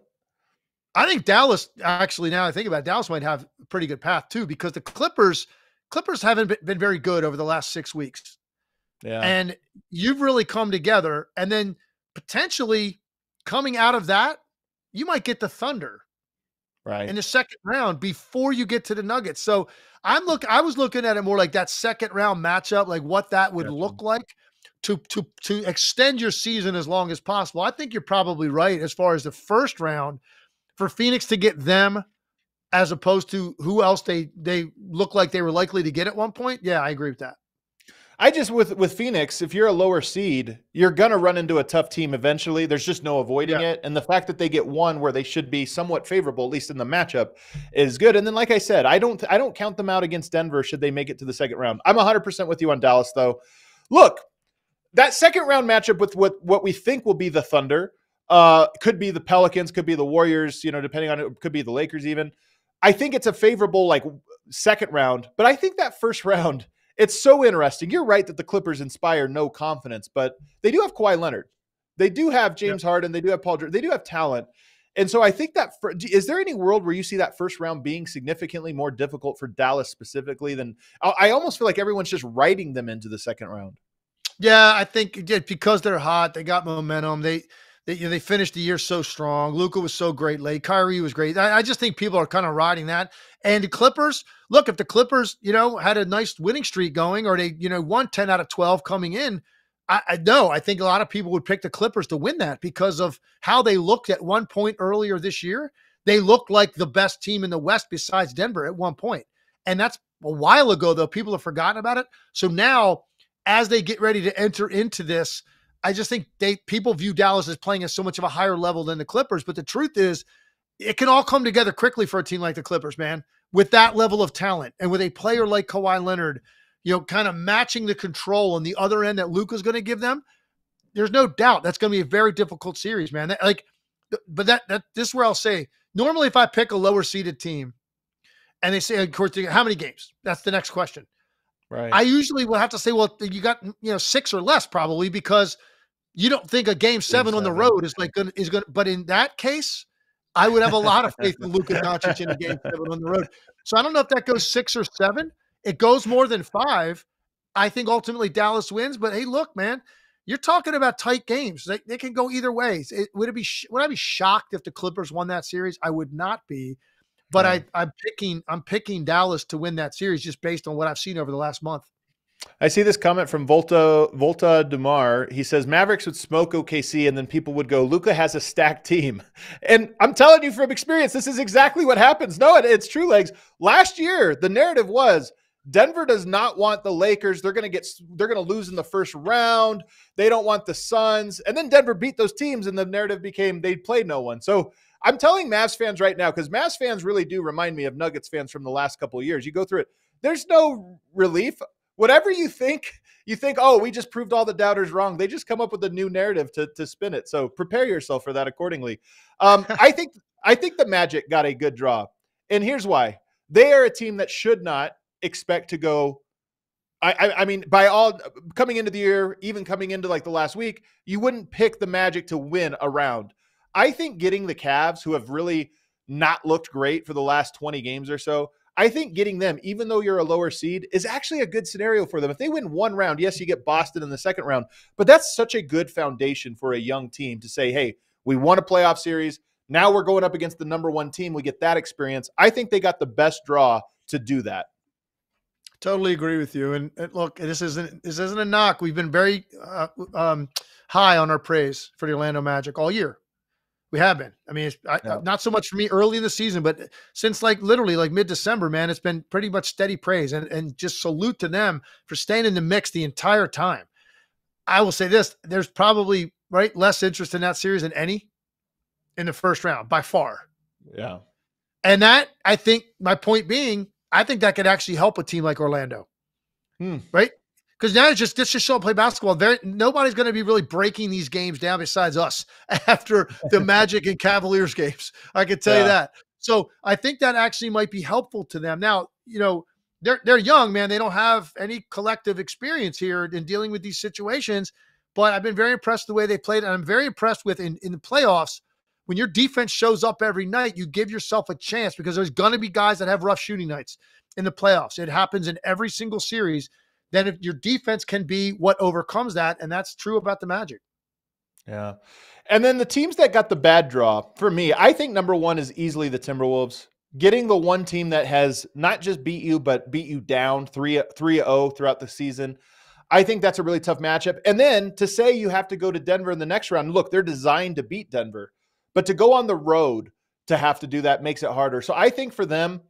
I think Dallas, actually, now I think about it, Dallas might have a pretty good path too, because the Clippers haven't been very good over the last 6 weeks. Yeah. And you've really come together, and then potentially coming out of that, you might get the Thunder right in the second round before you get to the Nuggets. So I was looking at it more like that second round matchup, like what that would look like to extend your season as long as possible. I think you're probably right as far as the first round for Phoenix to get them as opposed to who else they look like they were likely to get at one point. Yeah, I agree with that. I just, with Phoenix, if you're a lower seed, you're going to run into a tough team eventually. There's just no avoiding it. And the fact that they get one where they should be somewhat favorable, at least in the matchup, is good. And then, like I said, I don't count them out against Denver should they make it to the second round. I'm 100% with you on Dallas, though. Look, that second round matchup with what we think will be the Thunder, could be the Pelicans, could be the Warriors, depending on it, could be the Lakers even. I think it's a favorable, second round. But I think that first round, it's so interesting. You're right that the Clippers inspire no confidence, but they do have Kawhi Leonard. They do have James Harden. They do have Paul George. They do have talent. And so I think that is there any world where you see that first round being significantly more difficult for Dallas specifically than I almost feel like everyone's just writing them into the second round? Yeah, I think because they're hot, they got momentum. They finished the year so strong. Luka was so great late. Kyrie was great. I just think people are kind of riding that. And the Clippers, look, if the Clippers, had a nice winning streak going, or they, won 10 out of 12 coming in, I think a lot of people would pick the Clippers to win that because of how they looked at one point earlier this year. They looked like the best team in the West besides Denver at one point. And that's a while ago, though. People have forgotten about it. So now, as they get ready to enter into this, I just think people view Dallas as playing at so much of a higher level than the Clippers. But the truth is, it can all come together quickly for a team like the Clippers, man, with that level of talent and with a player like Kawhi Leonard, kind of matching the control on the other end that Luka's going to give them. There's no doubt that's going to be a very difficult series, man. This is where I'll say, normally if I pick a lower seeded team and they say, of course, how many games? That's the next question. Right. I usually will have to say, well, you got, 6 or less probably, because you don't think a game 7 on the road is going to, but in that case, I would have a lot of faith in Luka Doncic in a game 7 on the road. So I don't know if that goes 6 or 7. It goes more than 5. I think ultimately Dallas wins, but hey, look, man, you're talking about tight games. They can go either way. Would I be shocked if the Clippers won that series? I would not be, but right. I'm picking Dallas to win that series just based on what I've seen over the last month. I see this comment from Volta Dumar. He says, Mavericks would smoke OKC, and then people would go, Luka has a stacked team. And I'm telling you from experience, this is exactly what happens. No, it's true, Legs. Last year, the narrative was Denver does not want the Lakers. They're going to lose in the first round. They don't want the Suns. And then Denver beat those teams, and the narrative became they played no one. So I'm telling Mavs fans right now, because Mavs fans really do remind me of Nuggets fans from the last couple of years. You go through it. There's no relief. Whatever you think, oh, we just proved all the doubters wrong. They just come up with a new narrative to spin it. So prepare yourself for that accordingly. I think the Magic got a good draw. And here's why. They are a team that should not expect to go. I mean, by all coming into the year, even coming into the last week, you wouldn't pick the Magic to win a round. I think getting the Cavs, who have really not looked great for the last 20 games or so, I think getting them, even though you're a lower seed, is actually a good scenario for them. If they win one round, yes, you get Boston in the second round, but that's such a good foundation for a young team to say, hey, we won a playoff series. Now we're going up against the #1 team. We get that experience. I think they got the best draw to do that. Totally agree with you. And look, this isn't a knock. We've been very high on our praise for the Orlando Magic all year. We have been. I mean, not so much for me early in the season, but since literally mid-December, man, it's been pretty much steady praise, and just salute to them for staying in the mix the entire time. I will say this, there's probably less interest in that series than any in the first round by far. Yeah. And that, I think my point being, I think that could actually help a team like Orlando. Right? Because now it's just show and play basketball. Nobody's going to be really breaking these games down besides us after the Magic and Cavaliers games. I can tell you that. So I think that actually might be helpful to them. Now, you know, they're young, man. They don't have any collective experience here in dealing with these situations. But I've been very impressed the way they played. And I'm very impressed with in the playoffs, when your defense shows up every night, you give yourself a chance, because there's going to be guys that have rough shooting nights in the playoffs. It happens in every single series. Then if your defense can be what overcomes that, and that's true about the Magic. Yeah. And then the teams that got the bad draw, for me, I think #1 is easily the Timberwolves. Getting the one team that has not just beat you, but beat you down 3-0 throughout the season, I think that's a really tough matchup. And then to say you have to go to Denver in the next round, look, they're designed to beat Denver, but to go on the road to have to do that makes it harder. So I think for them,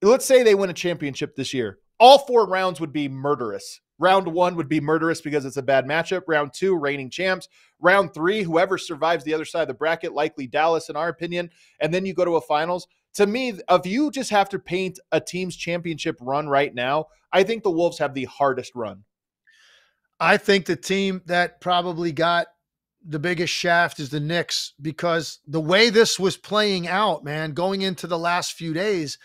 let's say they win a championship this year. All four rounds would be murderous. Round one would be murderous because it's a bad matchup. Round two, reigning champs. Round three, whoever survives the other side of the bracket, likely Dallas in our opinion. And then you go to a finals. To me, if you just have to paint a team's championship run right now, I think the Wolves have the hardest run. I think the team that probably got the biggest shaft is the Knicks, because the way this was playing out, man, going into the last few days,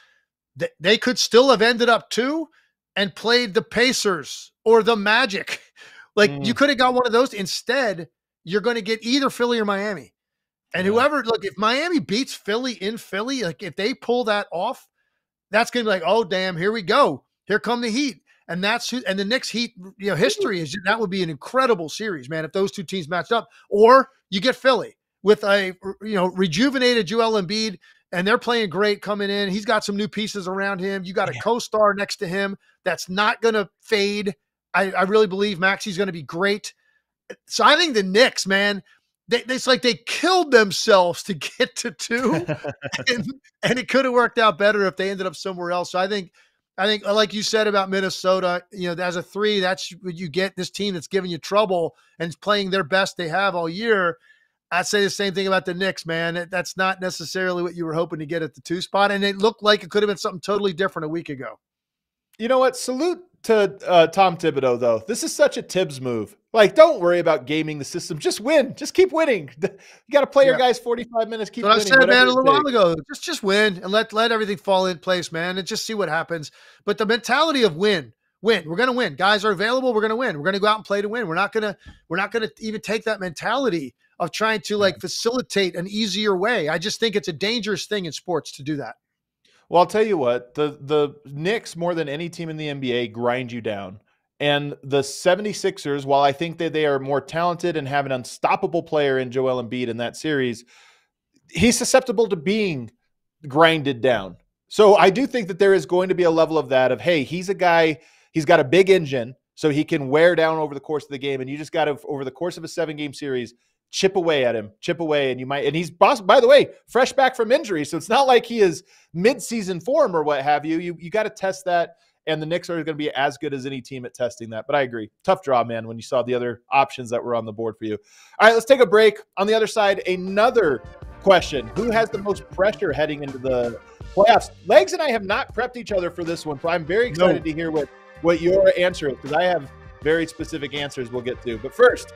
they could still have ended up 2 and played the Pacers or the Magic. Like, you could have got one of those. Instead, you're going to get either Philly or Miami. And whoever, look, if Miami beats Philly in Philly, like if they pull that off, that's going to be like, oh, damn, here we go. Here come the Heat. And that's who, and the Knicks Heat, you know, history is that would be an incredible series, man, if those two teams matched up. Or you get Philly with a, you know, rejuvenated Joel Embiid, and they're playing great coming in. He's got some new pieces around him. You got a co-star next to him that's not going to fade. I really believe Maxi's going to be great. So I think the Knicks, man, it's like they killed themselves to get to 2, and it could have worked out better if they ended up somewhere else. So I think, like you said about Minnesota, you know, as a 3, that's what you get, this team that's giving you trouble and playing their best they have all year. I'd say the same thing about the Knicks, man. That's not necessarily what you were hoping to get at the 2 spot, and it looked like it could have been something totally different a week ago. You know what? Salute to Tom Thibodeau, though. This is such a Tibbs move. Like, don't worry about gaming the system. Just win. Just keep winning. You got to play your guys 45 minutes. Keep winning. I said, man, a little while ago, just win and let everything fall in place, man, and just see what happens. But the mentality of win. We're going to win. Guys are available. We're going to win. We're going to go out and play to win. We're not going to even take that mentality of trying to like facilitate an easier way. I just think it's a dangerous thing in sports to do that. Well, I'll tell you what, the Knicks more than any team in the NBA grind you down. And the 76ers, while I think that they are more talented and have an unstoppable player in Joel Embiid in that series, he's susceptible to being grinded down. So I do think that there is going to be a level of that of, hey, he's a guy, he's got a big engine, so he can wear down over the course of the game. And you just got to, over the course of a 7-game series, chip away at him, and you might, and he's, by the way, fresh back from injury. So it's not like he is mid-season form or what have you. You got to test that. And the Knicks are going to be as good as any team at testing that. But I agree. Tough draw, man, when you saw the other options that were on the board for you. All right, let's take a break. On the other side, another question. Who has the most pressure heading into the playoffs? Legs and I have not prepped each other for this one, so I'm very excited to hear what your answer is, because I have very specific answers we'll get to. But first,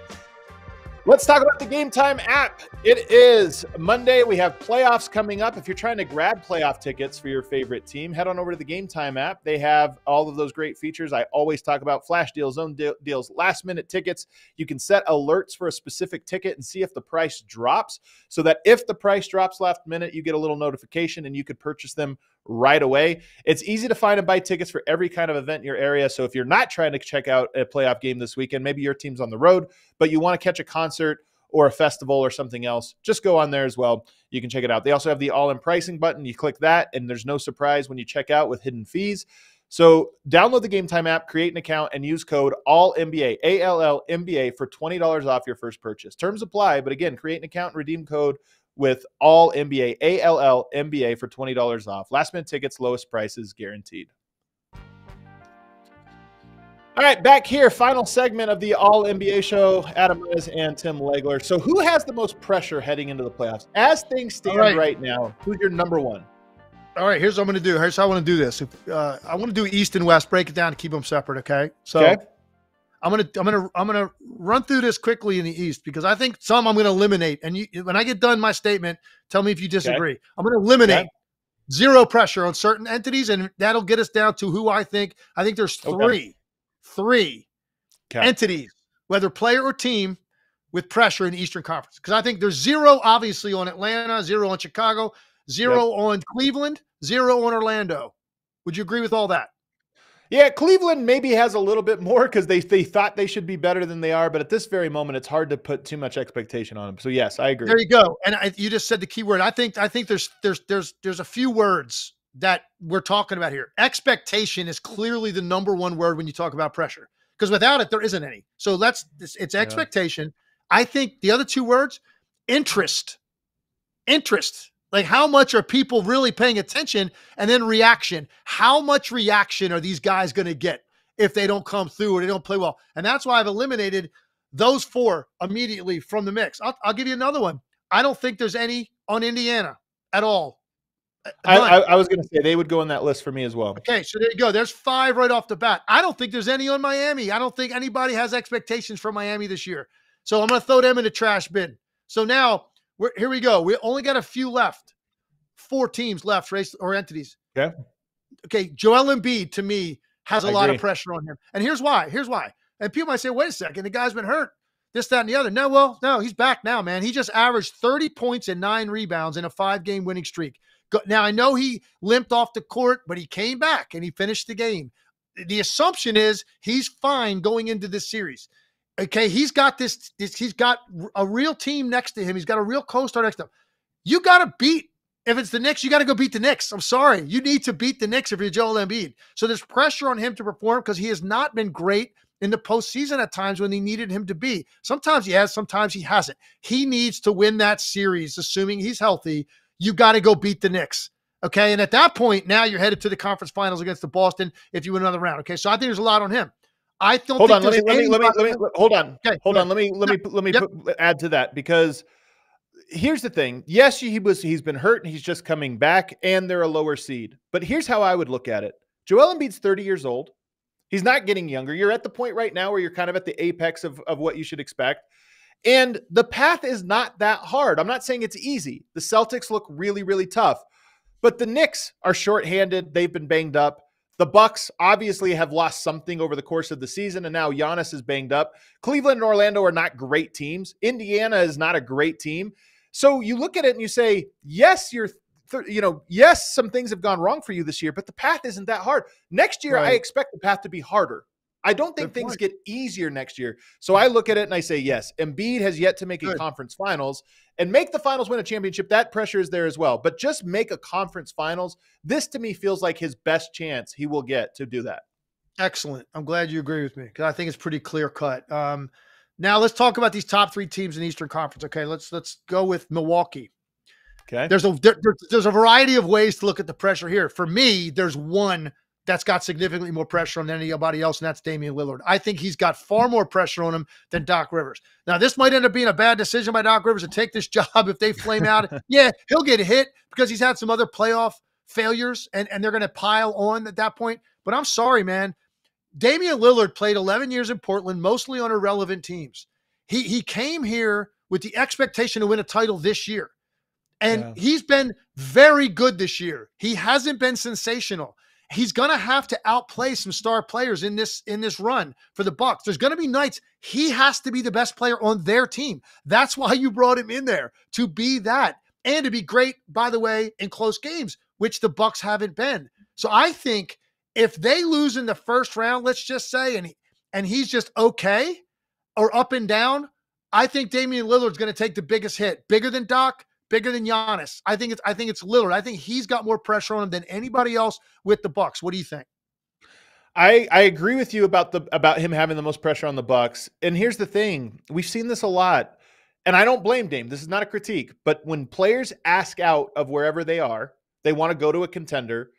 Let's talk about the Game Time app. It is Monday. We have playoffs coming up. If you're trying to grab playoff tickets for your favorite team, head on over to the Game Time app. They have all of those great features I always talk about: flash deals, zone deals, last-minute tickets. You can set alerts for a specific ticket and see if the price drops, so that if the price drops last minute, you get a little notification and you could purchase them right away. It's easy to find and buy tickets for every kind of event in your area. So if you're not trying to check out a playoff game this weekend, maybe your team's on the road, but you want to catch a concert or a festival or something else, just go on there as well. You can check it out. They also have the all-in pricing button. You click that and there's no surprise when you check out with hidden fees. So download the Game Time app, create an account, and use code ALLNBA, A-L-L-N-B-A, for $20 off your first purchase. Terms apply, but again, create an account and redeem code with ALLNBA, A-L-L-N-B-A, for $20 off. Last-minute tickets, lowest prices guaranteed. All right, back here, final segment of the All-NBA show, Adam Mades and Tim Legler. So who has the most pressure heading into the playoffs? As things stand right now, who's your number one? All right, here's what I'm going to do. Here's how I want to do this. I want to do East and West, break it down to keep them separate, okay? So okay. I'm gonna run through this quickly in the East because I think some I'm gonna eliminate. And you, when I get done my statement, tell me if you disagree. Okay. I'm gonna eliminate zero pressure on certain entities, and that'll get us down to who I think. I think there's three entities, whether player or team, with pressure in the Eastern Conference. Because I think there's zero, obviously, on Atlanta, zero on Chicago, zero on Cleveland, zero on Orlando. Would you agree with all that? Yeah, Cleveland maybe has a little bit more because they thought they should be better than they are. But at this very moment, it's hard to put too much expectation on them. So, yes, I agree. There you go. And you just said the key word. I think there's a few words that we're talking about here. Expectation is clearly the number one word when you talk about pressure, because without it, there isn't any. So it's expectation. I think the other two words, interest. Interest. Like, how much are people really paying attention? And then reaction. How much reaction are these guys going to get if they don't come through or they don't play well? And that's why I've eliminated those four immediately from the mix. I'll give you another one. I don't think there's any on Indiana at all. I was going to say they would go on that list for me as well. Okay, so there you go. There's five right off the bat. I don't think there's any on Miami. I don't think anybody has expectations for Miami this year. So I'm going to throw them in the trash bin. So now... here we go. We only got a few left. Four teams left, race or entities. Yeah. Okay. Joel Embiid, to me, has a lot of pressure on him. And here's why. Here's why. And people might say, wait a second, the guy's been hurt, this, that, and the other. No, well, no, he's back now, man. He just averaged 30 points and 9 rebounds in a 5-game winning streak. Now, I know he limped off the court, but he came back and he finished the game. The assumption is he's fine going into this series. Okay, he's got this. He's got a real team next to him. He's got a real co-star next to him. You got to beat. If it's the Knicks, you got to go beat the Knicks. I'm sorry. You need to beat the Knicks if you're Joel Embiid. So there's pressure on him to perform because he has not been great in the postseason at times when they needed him to be. Sometimes he has, sometimes he hasn't. He needs to win that series, assuming he's healthy. You got to go beat the Knicks. Okay, and at that point, now you're headed to the conference finals against the Boston if you win another round. Okay, so I think there's a lot on him. I don't hold think on. Let me add to that, because here's the thing. Yes, he's been hurt and he's just coming back, and they're a lower seed. But here's how I would look at it. Joel Embiid's 30 years old. He's not getting younger. You're at the point right now where you're kind of at the apex of what you should expect. And the path is not that hard. I'm not saying it's easy. The Celtics look really, really tough, but the Knicks are shorthanded. They've been banged up. The Bucks obviously have lost something over the course of the season, and now Giannis is banged up. Cleveland and Orlando are not great teams. Indiana is not a great team. So you look at it and you say, yes, yes, some things have gone wrong for you this year, but the path isn't that hard. Next year, I expect the path to be harder. I don't think things get easier next year. So I look at it and I say, yes, Embiid has yet to make a conference finals, and make the finals, win a championship. That pressure is there as well, but just make a conference finals. This to me feels like his best chance he will get to do that. Excellent. I'm glad you agree with me, because I think it's pretty clear cut. Now let's talk about these top three teams in the Eastern Conference. Okay. Let's go with Milwaukee. Okay. There's a variety of ways to look at the pressure here. For me, there's one that's got significantly more pressure on anybody else, and that's Damian Lillard. I think he's got far more pressure on him than Doc Rivers. Now, this might end up being a bad decision by Doc Rivers to take this job if they flame out. Yeah, he'll get hit because he's had some other playoff failures, and they're going to pile on at that point. But I'm sorry, man. Damian Lillard played 11 years in Portland, mostly on irrelevant teams. He came here with the expectation to win a title this year. And he's been very good this year. He hasn't been sensational. He's going to have to outplay some star players in this run for the Bucks. There's going to be nights he has to be the best player on their team. That's why you brought him in there, to be that, and to be great, by the way, in close games, which the Bucks haven't been. So I think if they lose in the first round, let's just say, and he's just okay or up and down, I think Damian Lillard's going to take the biggest hit, bigger than Doc, bigger than Giannis. I think it's Lillard. I think he's got more pressure on him than anybody else with the Bucks. What do you think? I agree with you about him having the most pressure on the Bucks. And here's the thing. We've seen this a lot, and I don't blame Dame. This is not a critique, but when players ask out of wherever they are, they want to go to a contender.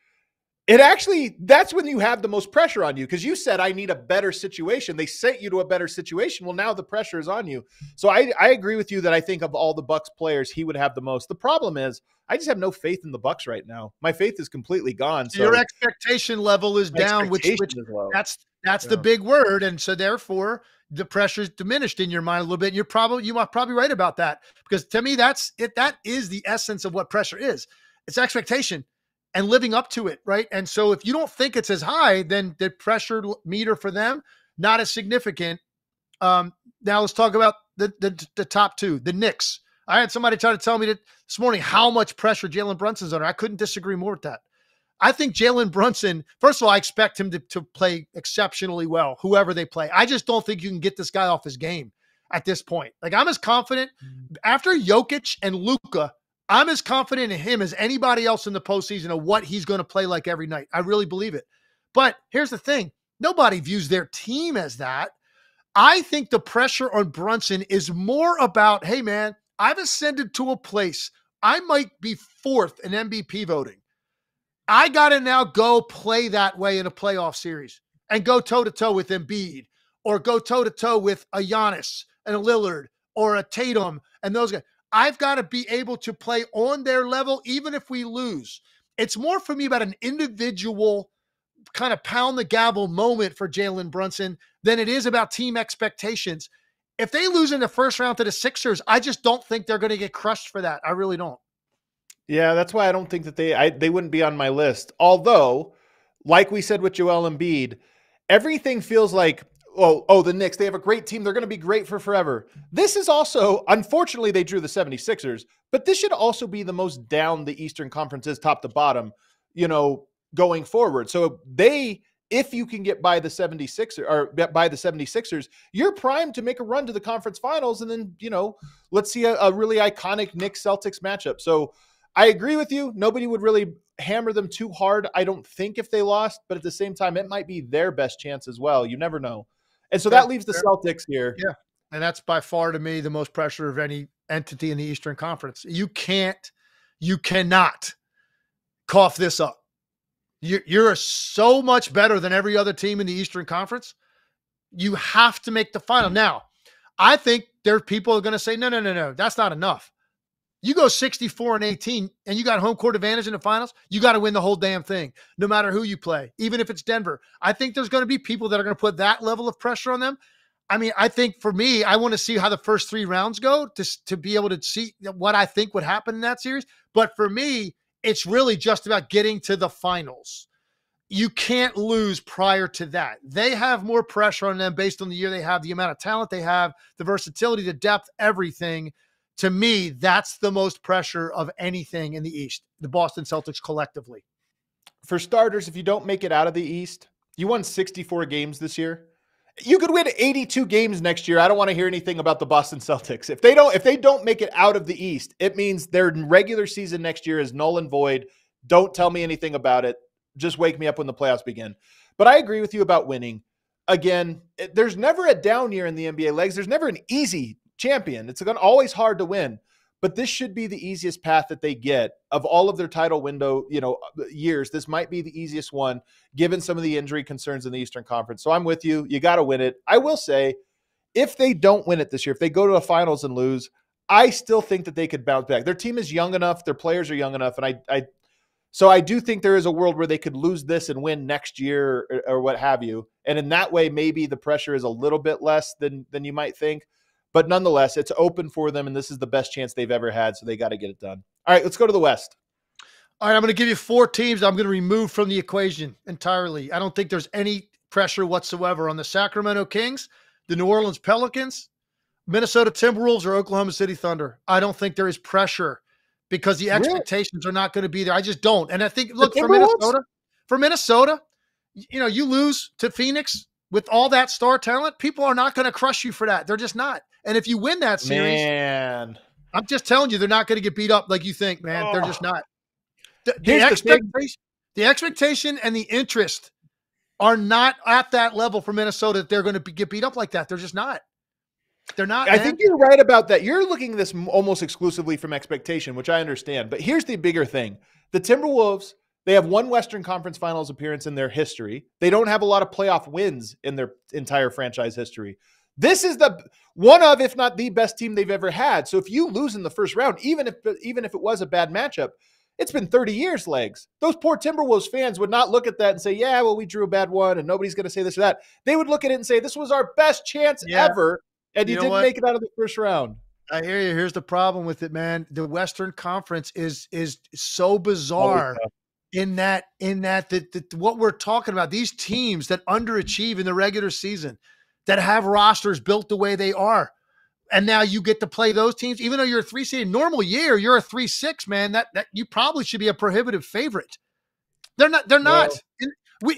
It actually, that's when you have the most pressure on you, because you said, I need a better situation. They sent you to a better situation. Well, now the pressure is on you. So I agree with you that I think of all the Bucks players, he would have the most. The problem is I just have no faith in the Bucks right now. My faith is completely gone. So your expectation level is down, which is low. That's the big word. And so therefore the pressure's diminished in your mind a little bit. You are probably right about that, because to me, that's it. That is the essence of what pressure is. It's expectation and living up to it, right? And so if you don't think it's as high, then the pressure meter for them, not as significant. Now let's talk about the top two, the Knicks. I had somebody try to tell me this morning how much pressure Jalen Brunson's under. I couldn't disagree more with that. I think Jalen Brunson, first of all, I expect him to play exceptionally well, whoever they play. I just don't think you can get this guy off his game at this point. Like, I'm as confident after Jokic and Luka, I'm as confident in him as anybody else in the postseason of what he's going to play like every night. I really believe it. But here's the thing. Nobody views their team as that. I think the pressure on Brunson is more about, hey, man, I've ascended to a place. I might be fourth in MVP voting. I got to now go play that way in a playoff series and go toe-to-toe with Embiid, or go toe-to-toe with a Giannis and a Lillard or a Tatum and those guys. I've got to be able to play on their level, even if we lose. It's more for me about an individual kind of pound the gavel moment for Jalen Brunson than it is about team expectations. If they lose in the first round to the Sixers, I just don't think they're going to get crushed for that. I really don't. Yeah, that's why I don't think that they wouldn't be on my list. Although, like we said with Joel Embiid, everything feels like, Oh, the Knicks, they have a great team. They're going to be great for forever. This is also, unfortunately, they drew the 76ers, but this should also be the most down the Eastern Conference is top to bottom, going forward. So if you can get by the 76ers, you're primed to make a run to the conference finals. And then, let's see a really iconic Knicks-Celtics matchup. So I agree with you. Nobody would really hammer them too hard, I don't think, if they lost, but at the same time, it might be their best chance as well. You never know. And so that leaves the Celtics here. Yeah, and that's by far, to me, the most pressure of any entity in the Eastern Conference. You cannot cough this up. You're so much better than every other team in the Eastern Conference. You have to make the final. Now, I think there are people who are going to say, no, that's not enough. You go 64-18 and you got home court advantage in the finals, you got to win the whole damn thing, no matter who you play, even if it's Denver. I think there's going to be people that are going to put that level of pressure on them. I mean, I think for me, I want to see how the first three rounds go to be able to see what I think would happen in that series. But for me, it's really just about getting to the finals. You can't lose prior to that. They have more pressure on them based on the year they have, the amount of talent they have, the versatility, the depth, everything. To me, that's the most pressure of anything in the East, the Boston Celtics collectively. For starters, if you don't make it out of the East, you won 64 games this year. You could win 82 games next year. I don't want to hear anything about the Boston Celtics. If they don't make it out of the East, it means their regular season next year is null and void. Don't tell me anything about it. Just wake me up when the playoffs begin. But I agree with you about winning. Again, there's never a down year in the NBA legs. There's never an easy champion. It's always hard to win, but this should be the easiest path that they get of all of their title window, years. This might be the easiest one given some of the injury concerns in the Eastern Conference. So I'm with you. You got to win it. I will say, if they don't win it this year, if they go to the finals and lose, I still think that they could bounce back. Their team is young enough. Their players are young enough. And so I do think there is a world where they could lose this and win next year or what have you. And in that way, maybe the pressure is a little bit less than you might think. But nonetheless, it's open for them, and this is the best chance they've ever had, so they got to get it done. All right, let's go to the West. All right, I'm going to give you four teams I'm going to remove from the equation entirely. I don't think there's any pressure whatsoever on the Sacramento Kings, the New Orleans Pelicans, Minnesota Timberwolves, or Oklahoma City Thunder. I don't think there is pressure because the expectations are not going to be there. I just don't. And I think, look, for Minnesota, you know, you lose to Phoenix with all that star talent, people are not going to crush you for that. They're just not. And if you win that series, man, I'm just telling you, they're not going to get beat up like you think, man. Oh. They're just not. The expectation and the interest are not at that level for Minnesota that they're going to get beat up like that. They're just not. They're not. I think you're right about that. You're looking at this almost exclusively from expectation, which I understand. But here's the bigger thing. The Timberwolves, they have one Western Conference Finals appearance in their history. They don't have a lot of playoff wins in their entire franchise history. This is the one of, if not the best team they've ever had. So if you lose in the first round, even if it was a bad matchup, it's been 30 years, Legs. Those poor Timberwolves fans would not look at that and say, yeah, well, we drew a bad one and nobody's going to say this or that. They would look at it and say, this was our best chance ever. And you didn't make it out of the first round. I hear you. Here's the problem with it, man. The Western Conference is so bizarre in that what we're talking about, these teams that underachieve in the regular season, that have rosters built the way they are. And now you get to play those teams. Even though you're a 3-seed, normal year, you're a 3-6, man. That you probably should be a prohibitive favorite. They're not. Well,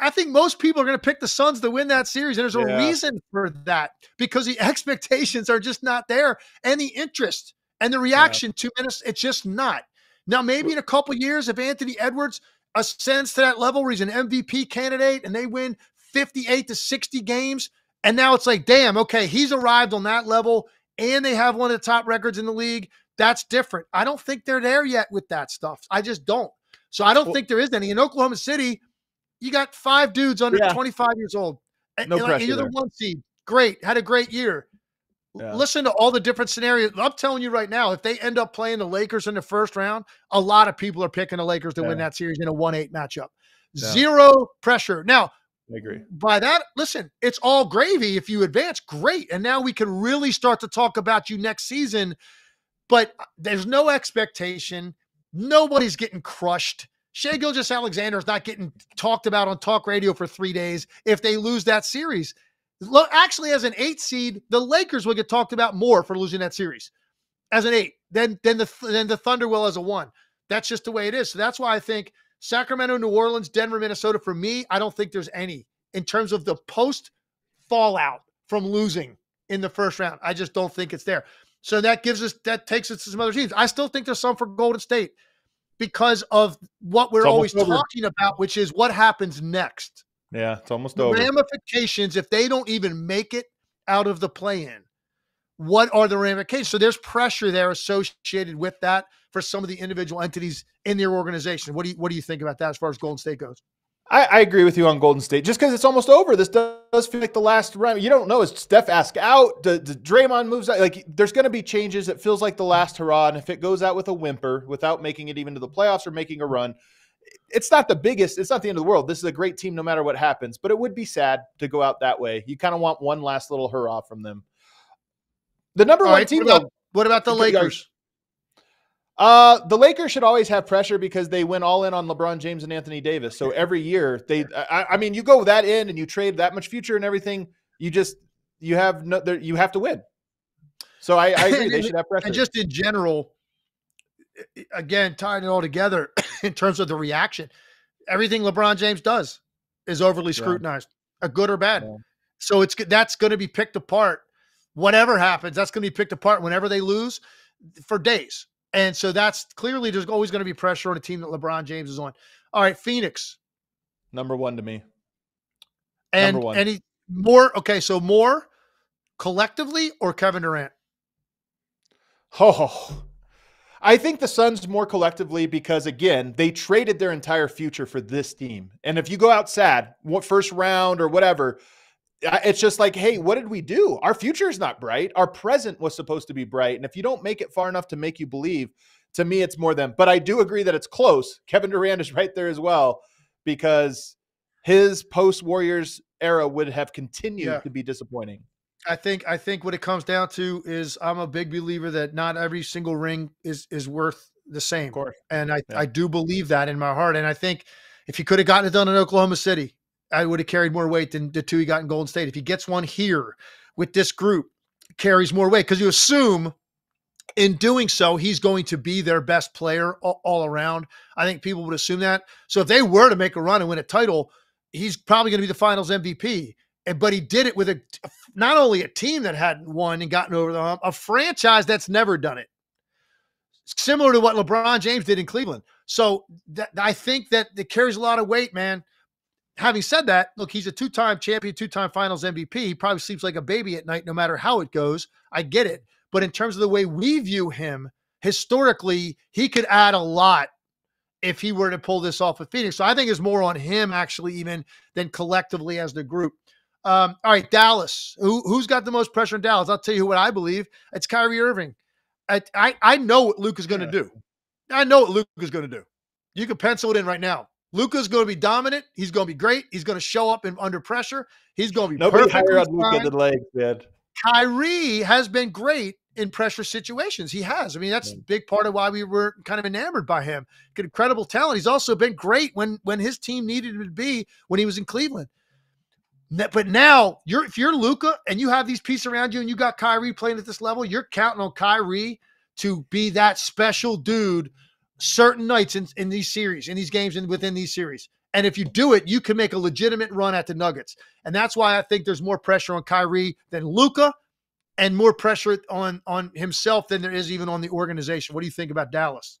I think most people are going to pick the Suns to win that series, and there's a reason for that, because the expectations are just not there, and the interest and the reaction to Minnesota, it's just not. Now, maybe in a couple of years, if Anthony Edwards ascends to that level where he's an MVP candidate and they win 58 to 60 games, and now it's like, damn, okay, he's arrived on that level, and they have one of the top records in the league, that's different. I don't think they're there yet with that stuff. I just don't. So I don't think there is any. In Oklahoma City, you got five dudes under 25 years old. And you're the 1 seed. Great. Had a great year. Yeah. Listen to all the different scenarios. I'm telling you right now, if they end up playing the Lakers in the first round, a lot of people are picking the Lakers to win that series in a 1-8 matchup. Yeah. Zero pressure. Now, I agree. By that, listen, it's all gravy. If you advance, great. And now we can really start to talk about you next season. But there's no expectation. Nobody's getting crushed. Shai Gilgeous-Alexander is not getting talked about on talk radio for 3 days if they lose that series. Actually, as an 8 seed, the Lakers will get talked about more for losing that series as an 8. Then the Thunder will as a 1. That's just the way it is. So that's why I think Sacramento, New Orleans, Denver, Minnesota, for me, I don't think there's any in terms of the post fallout from losing in the first round. I just don't think it's there. So that takes us to some other teams. I still think there's some for Golden State, because of what we're always talking about, which is what happens next. Yeah, it's almost over. Ramifications, if they don't even make it out of the play-in, what are the ramifications? So there's pressure there associated with that for some of the individual entities in their organization. What do you think about that as far as Golden State goes? I agree with you on Golden State, just because it's almost over. This does feel like the last round. You don't know. Is Steph asked out? Does Draymond moves out? Like, there's going to be changes. It feels like the last hurrah. And if it goes out with a whimper, without making it even to the playoffs or making a run, it's not the biggest. It's not the end of the world. This is a great team no matter what happens. But it would be sad to go out that way. You kind of want one last little hurrah from them. The number one team, though. What about the Lakers? The Lakers should always have pressure because they went all in on LeBron James and Anthony Davis. So every year I mean, you go that in and you trade that much future and everything. You have to win. So I agree. They should have pressure. And just in general, again, tying it all together in terms of the reaction, everything LeBron James does is overly scrutinized, a good or bad. Yeah. So that's going to be picked apart. Whatever happens, that's going to be picked apart whenever they lose for days. And so that's clearly there's always going to be pressure on a team that LeBron James is on. All right, Phoenix. Number one to me. And number one. So more collectively or Kevin Durant? Oh, I think the Suns more collectively because, again, they traded their entire future for this team. And if you go out sad, first round or whatever, it's just like, hey, what did we do? Our future is not bright. Our present was supposed to be bright. And if you don't make it far enough to make you believe, to me, it's more than. But I do agree that it's close. Kevin Durant is right there as well, because his post-Warriors era would have continued to be disappointing. I think what it comes down to is I'm a big believer that not every single ring is worth the same. Of course. And I do believe that in my heart. And I think if he could have gotten it done in Oklahoma City, I would have carried more weight than the two he got in Golden State. If he gets one here with this group, carries more weight because you assume in doing so, he's going to be their best player all around. I think people would assume that. So if they were to make a run and win a title, he's probably going to be the finals MVP. But he did it with a not only a team that hadn't won and gotten over the hump, a franchise that's never done it. Similar to what LeBron James did in Cleveland. So I think that it carries a lot of weight, man. Having said that, look, he's a two-time champion, two-time finals MVP. He probably sleeps like a baby at night no matter how it goes. I get it. But in terms of the way we view him, historically, he could add a lot if he were to pull this off with Phoenix. So I think it's more on him actually even than collectively as the group. All right, Dallas. Who's got the most pressure in Dallas? I'll tell you what I believe. It's Kyrie Irving. I know what Luka's going to do. I know what Luka's going to do. You can pencil it in right now. Luka's going to be dominant. He's going to be great. He's going to show up under pressure. He's going to be perfect. Nobody higher on Luka than legs, man. Kyrie has been great in pressure situations. He has. I mean, that's a big part of why we were kind of enamored by him. Incredible talent. He's also been great when his team needed him to be when he was in Cleveland. But now, if you're Luka and you have these pieces around you and you got Kyrie playing at this level, you're counting on Kyrie to be that special dude certain nights in these series, in these games and within these series. And if you do it, you can make a legitimate run at the Nuggets. And that's why I think there's more pressure on Kyrie than Luka and more pressure on himself than there is even on the organization. What do you think about Dallas?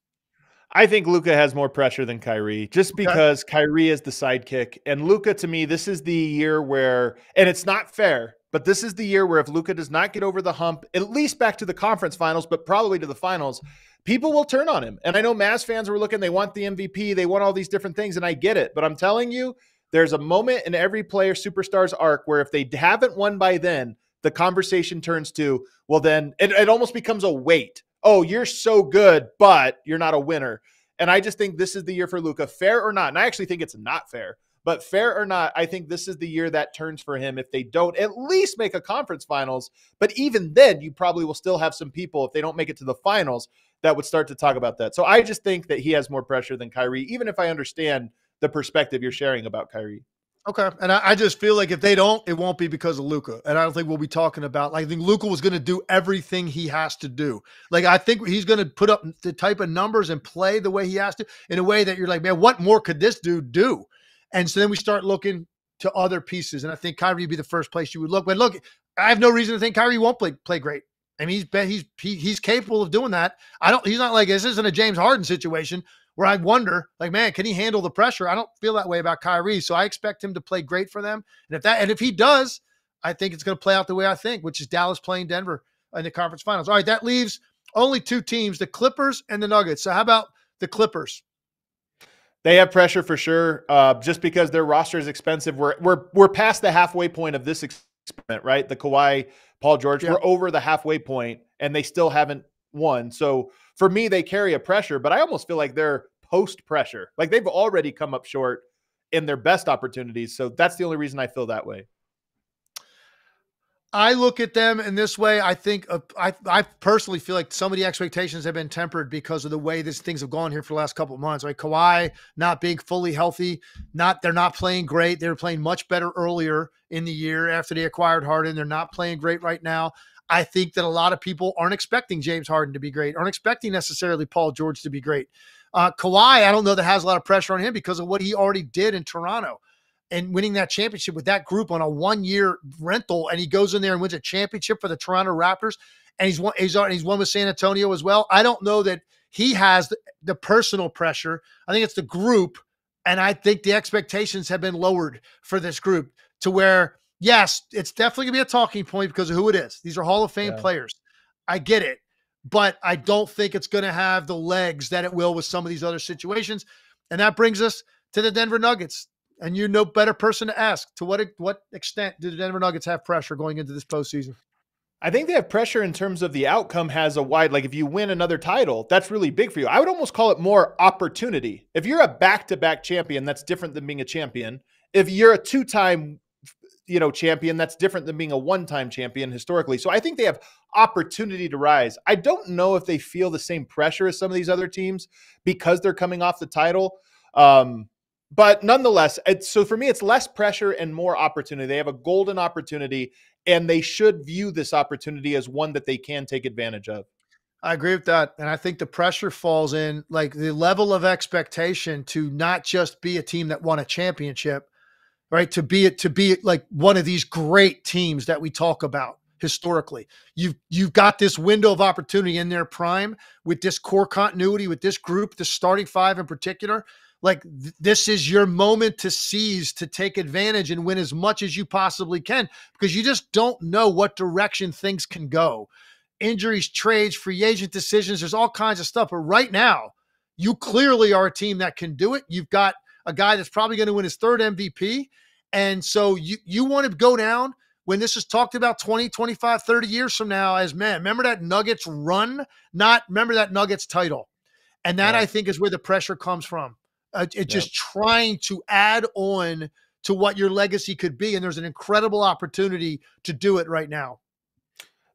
I think Luka has more pressure than Kyrie just because Kyrie is the sidekick. And Luka, to me, this is the year where, and it's not fair, but this is the year where if Luka does not get over the hump, at least back to the conference finals, but probably to the finals, people will turn on him. And I know Mavs fans were looking, they want the MVP, they want all these different things, and I get it. But I'm telling you, there's a moment in every player superstar's arc where if they haven't won by then, the conversation turns to, well then, it almost becomes a weight. Oh, you're so good, but you're not a winner. And I just think this is the year for Luka, fair or not. And I actually think it's not fair, but fair or not, I think this is the year that turns for him if they don't at least make a conference finals. But even then, you probably will still have some people, if they don't make it to the finals, that would start to talk about that. So I just think that he has more pressure than Kyrie, even if I understand the perspective you're sharing about Kyrie. Okay. And I just feel like if they don't, it won't be because of Luka. And I don't think we'll be talking about, like, I think Luka was going to do everything he has to do. Like, I think he's going to put up the type of numbers and play the way he has to in a way that you're like, man, what more could this dude do? And so then we start looking to other pieces. And I think Kyrie would be the first place you would look. But look, I have no reason to think Kyrie won't play great. I mean, he's capable of doing that. He's not like, this isn't a James Harden situation where I wonder, like, man, can he handle the pressure? I don't feel that way about Kyrie, so I expect him to play great for them. And if he does, I think it's going to play out the way I think, which is Dallas playing Denver in the conference finals. All right, that leaves only two teams, the Clippers and the Nuggets. So how about the Clippers? They have pressure for sure, just because their roster is expensive. We're past the halfway point of this experiment, right? The Kawhi, Paul George, we're over the halfway point, and they still haven't won. So for me, they carry a pressure, but I almost feel like they're post pressure. Like they've already come up short in their best opportunities. So that's the only reason I feel that way. I look at them in this way. I think I personally feel like some of the expectations have been tempered because of the way these things have gone here for the last couple of months. Like Kawhi not being fully healthy, they're not playing great. They were playing much better earlier in the year after they acquired Harden. They're not playing great right now. I think that a lot of people aren't expecting James Harden to be great, aren't expecting necessarily Paul George to be great. Kawhi, I don't know that has a lot of pressure on him because of what he already did in Toronto. And winning that championship with that group on a one-year rental, and he goes in there and wins a championship for the Toronto Raptors, and he's won with San Antonio as well. I don't know that he has the personal pressure. I think it's the group, and I think the expectations have been lowered for this group to where, yes, it's definitely going to be a talking point because of who it is. These are Hall of Fame players. I get it, but I don't think it's going to have the legs that it will with some of these other situations. And that brings us to the Denver Nuggets. And you're no better person to ask, to what extent do the Denver Nuggets have pressure going into this postseason? I think they have pressure in terms of the outcome has a wide, like if you win another title, that's really big for you. I would almost call it more opportunity. If you're a back-to-back champion, that's different than being a champion. If you're a two-time champion, that's different than being a one-time champion historically. So I think they have opportunity to rise. I don't know if they feel the same pressure as some of these other teams because they're coming off the title. But nonetheless, so for me, it's less pressure and more opportunity. They have a golden opportunity, and they should view this opportunity as one that they can take advantage of. I agree with that. And I think the pressure falls in, like the level of expectation to not just be a team that won a championship, right? To be like one of these great teams that we talk about historically. You've got this window of opportunity in their prime with this core continuity, with this group, the starting five in particular. Like this is your moment to seize, to take advantage and win as much as you possibly can, because you just don't know what direction things can go. Injuries, trades, free agent decisions, there's all kinds of stuff. But right now, you clearly are a team that can do it. You've got a guy that's probably going to win his third MVP. And so you want to go down when this is talked about 20, 25, 30 years from now as, man, remember that Nuggets run? Not remember that Nuggets title. And that, yeah, I think, is where the pressure comes from. Just trying to add on to what your legacy could be. And there's an incredible opportunity to do it right now.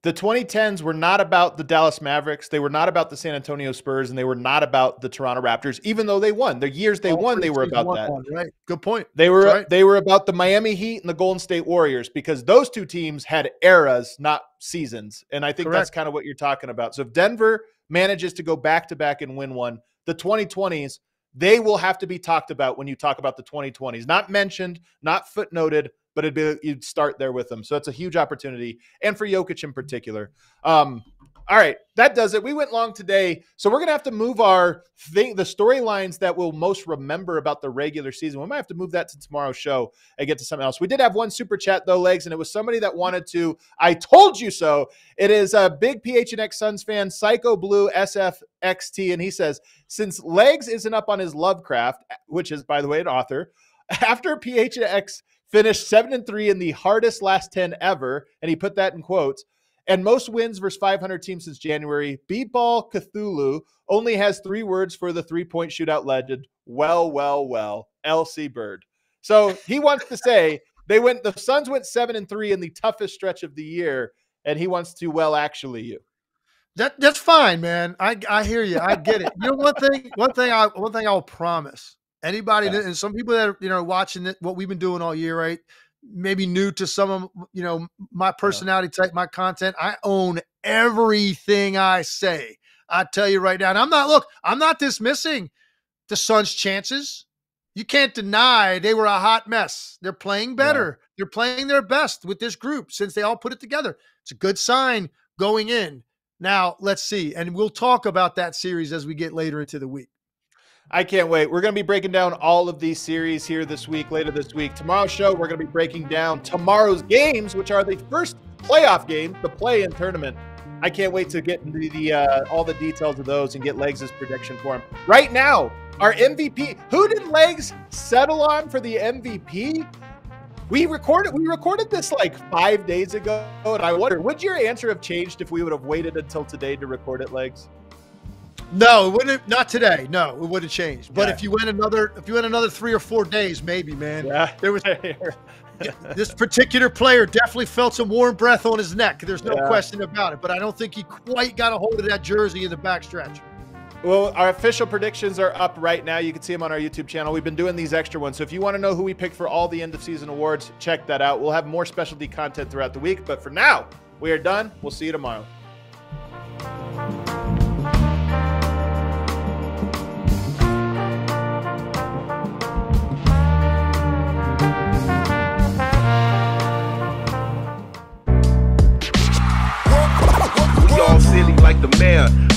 The 2010s were not about the Dallas Mavericks. They were not about the San Antonio Spurs, and they were not about the Toronto Raptors, even though they won. The years they won, they were about that. Right. Good point. They were about the Miami Heat and the Golden State Warriors, because those two teams had eras, not seasons. And I think that's kind of what you're talking about. So if Denver manages to go back-to-back and win one, the 2020s, they will have to be talked about when you talk about the 2020s. Not mentioned, not footnoted, but you'd start there with them. So that's a huge opportunity, and for Jokic in particular. All right, that does it. We went long today, so we're going to have to move our the storylines that we'll most remember about the regular season. We might have to move that to tomorrow's show and get to something else. We did have one super chat, though, Legs, and it was somebody that wanted to, I told you so. It is a big PHNX Suns fan, Psycho Blue SFXT, and he says, since Legs isn't up on his Lovecraft, which is, by the way, an author, after PHNX finished 7-3 in the hardest last 10 ever, and he put that in quotes, and most wins versus 500 teams since January, B-Ball Cthulhu only has 3 words for the three-point shootout legend. Well, well, well, LC Bird. So he wants to say the Suns went 7-3 in the toughest stretch of the year, and he wants to, well, actually you. That's fine, man. I hear you. I get it. You know, one thing I'll promise. Anybody, yeah, and some people that are, watching what we've been doing all year, right? Maybe new to some of, my personality type, my content. I own everything I say. I tell you right now, and I'm not dismissing the Suns' chances. You can't deny they were a hot mess. They're playing better. Yeah. They're playing their best with this group since they all put it together. It's a good sign going in. Now, let's see. And we'll talk about that series as we get later into the week. I can't wait. We're going to be breaking down all of these series here this week, later this week. Tomorrow's show, we're going to be breaking down tomorrow's games, which are the first playoff games, the play-in tournament. I can't wait to get into all the details of those and get Legs' prediction for him. Right now, our MVP. Who did Legs settle on for the MVP? We recorded this like 5 days ago, and I wonder, would your answer have changed if we would have waited until today to record it, Legs? No, it wouldn't. Not today. No, it would have changed. But if you went another, 3 or 4 days, maybe, man. Yeah. There was this particular player definitely felt some warm breath on his neck. There's no question about it. But I don't think he quite got a hold of that jersey in the backstretch. Well, our official predictions are up right now. You can see them on our YouTube channel. We've been doing these extra ones. So if you want to know who we picked for all the end-of-season awards, check that out. We'll have more specialty content throughout the week. But for now, we are done. We'll see you tomorrow. Like the mayor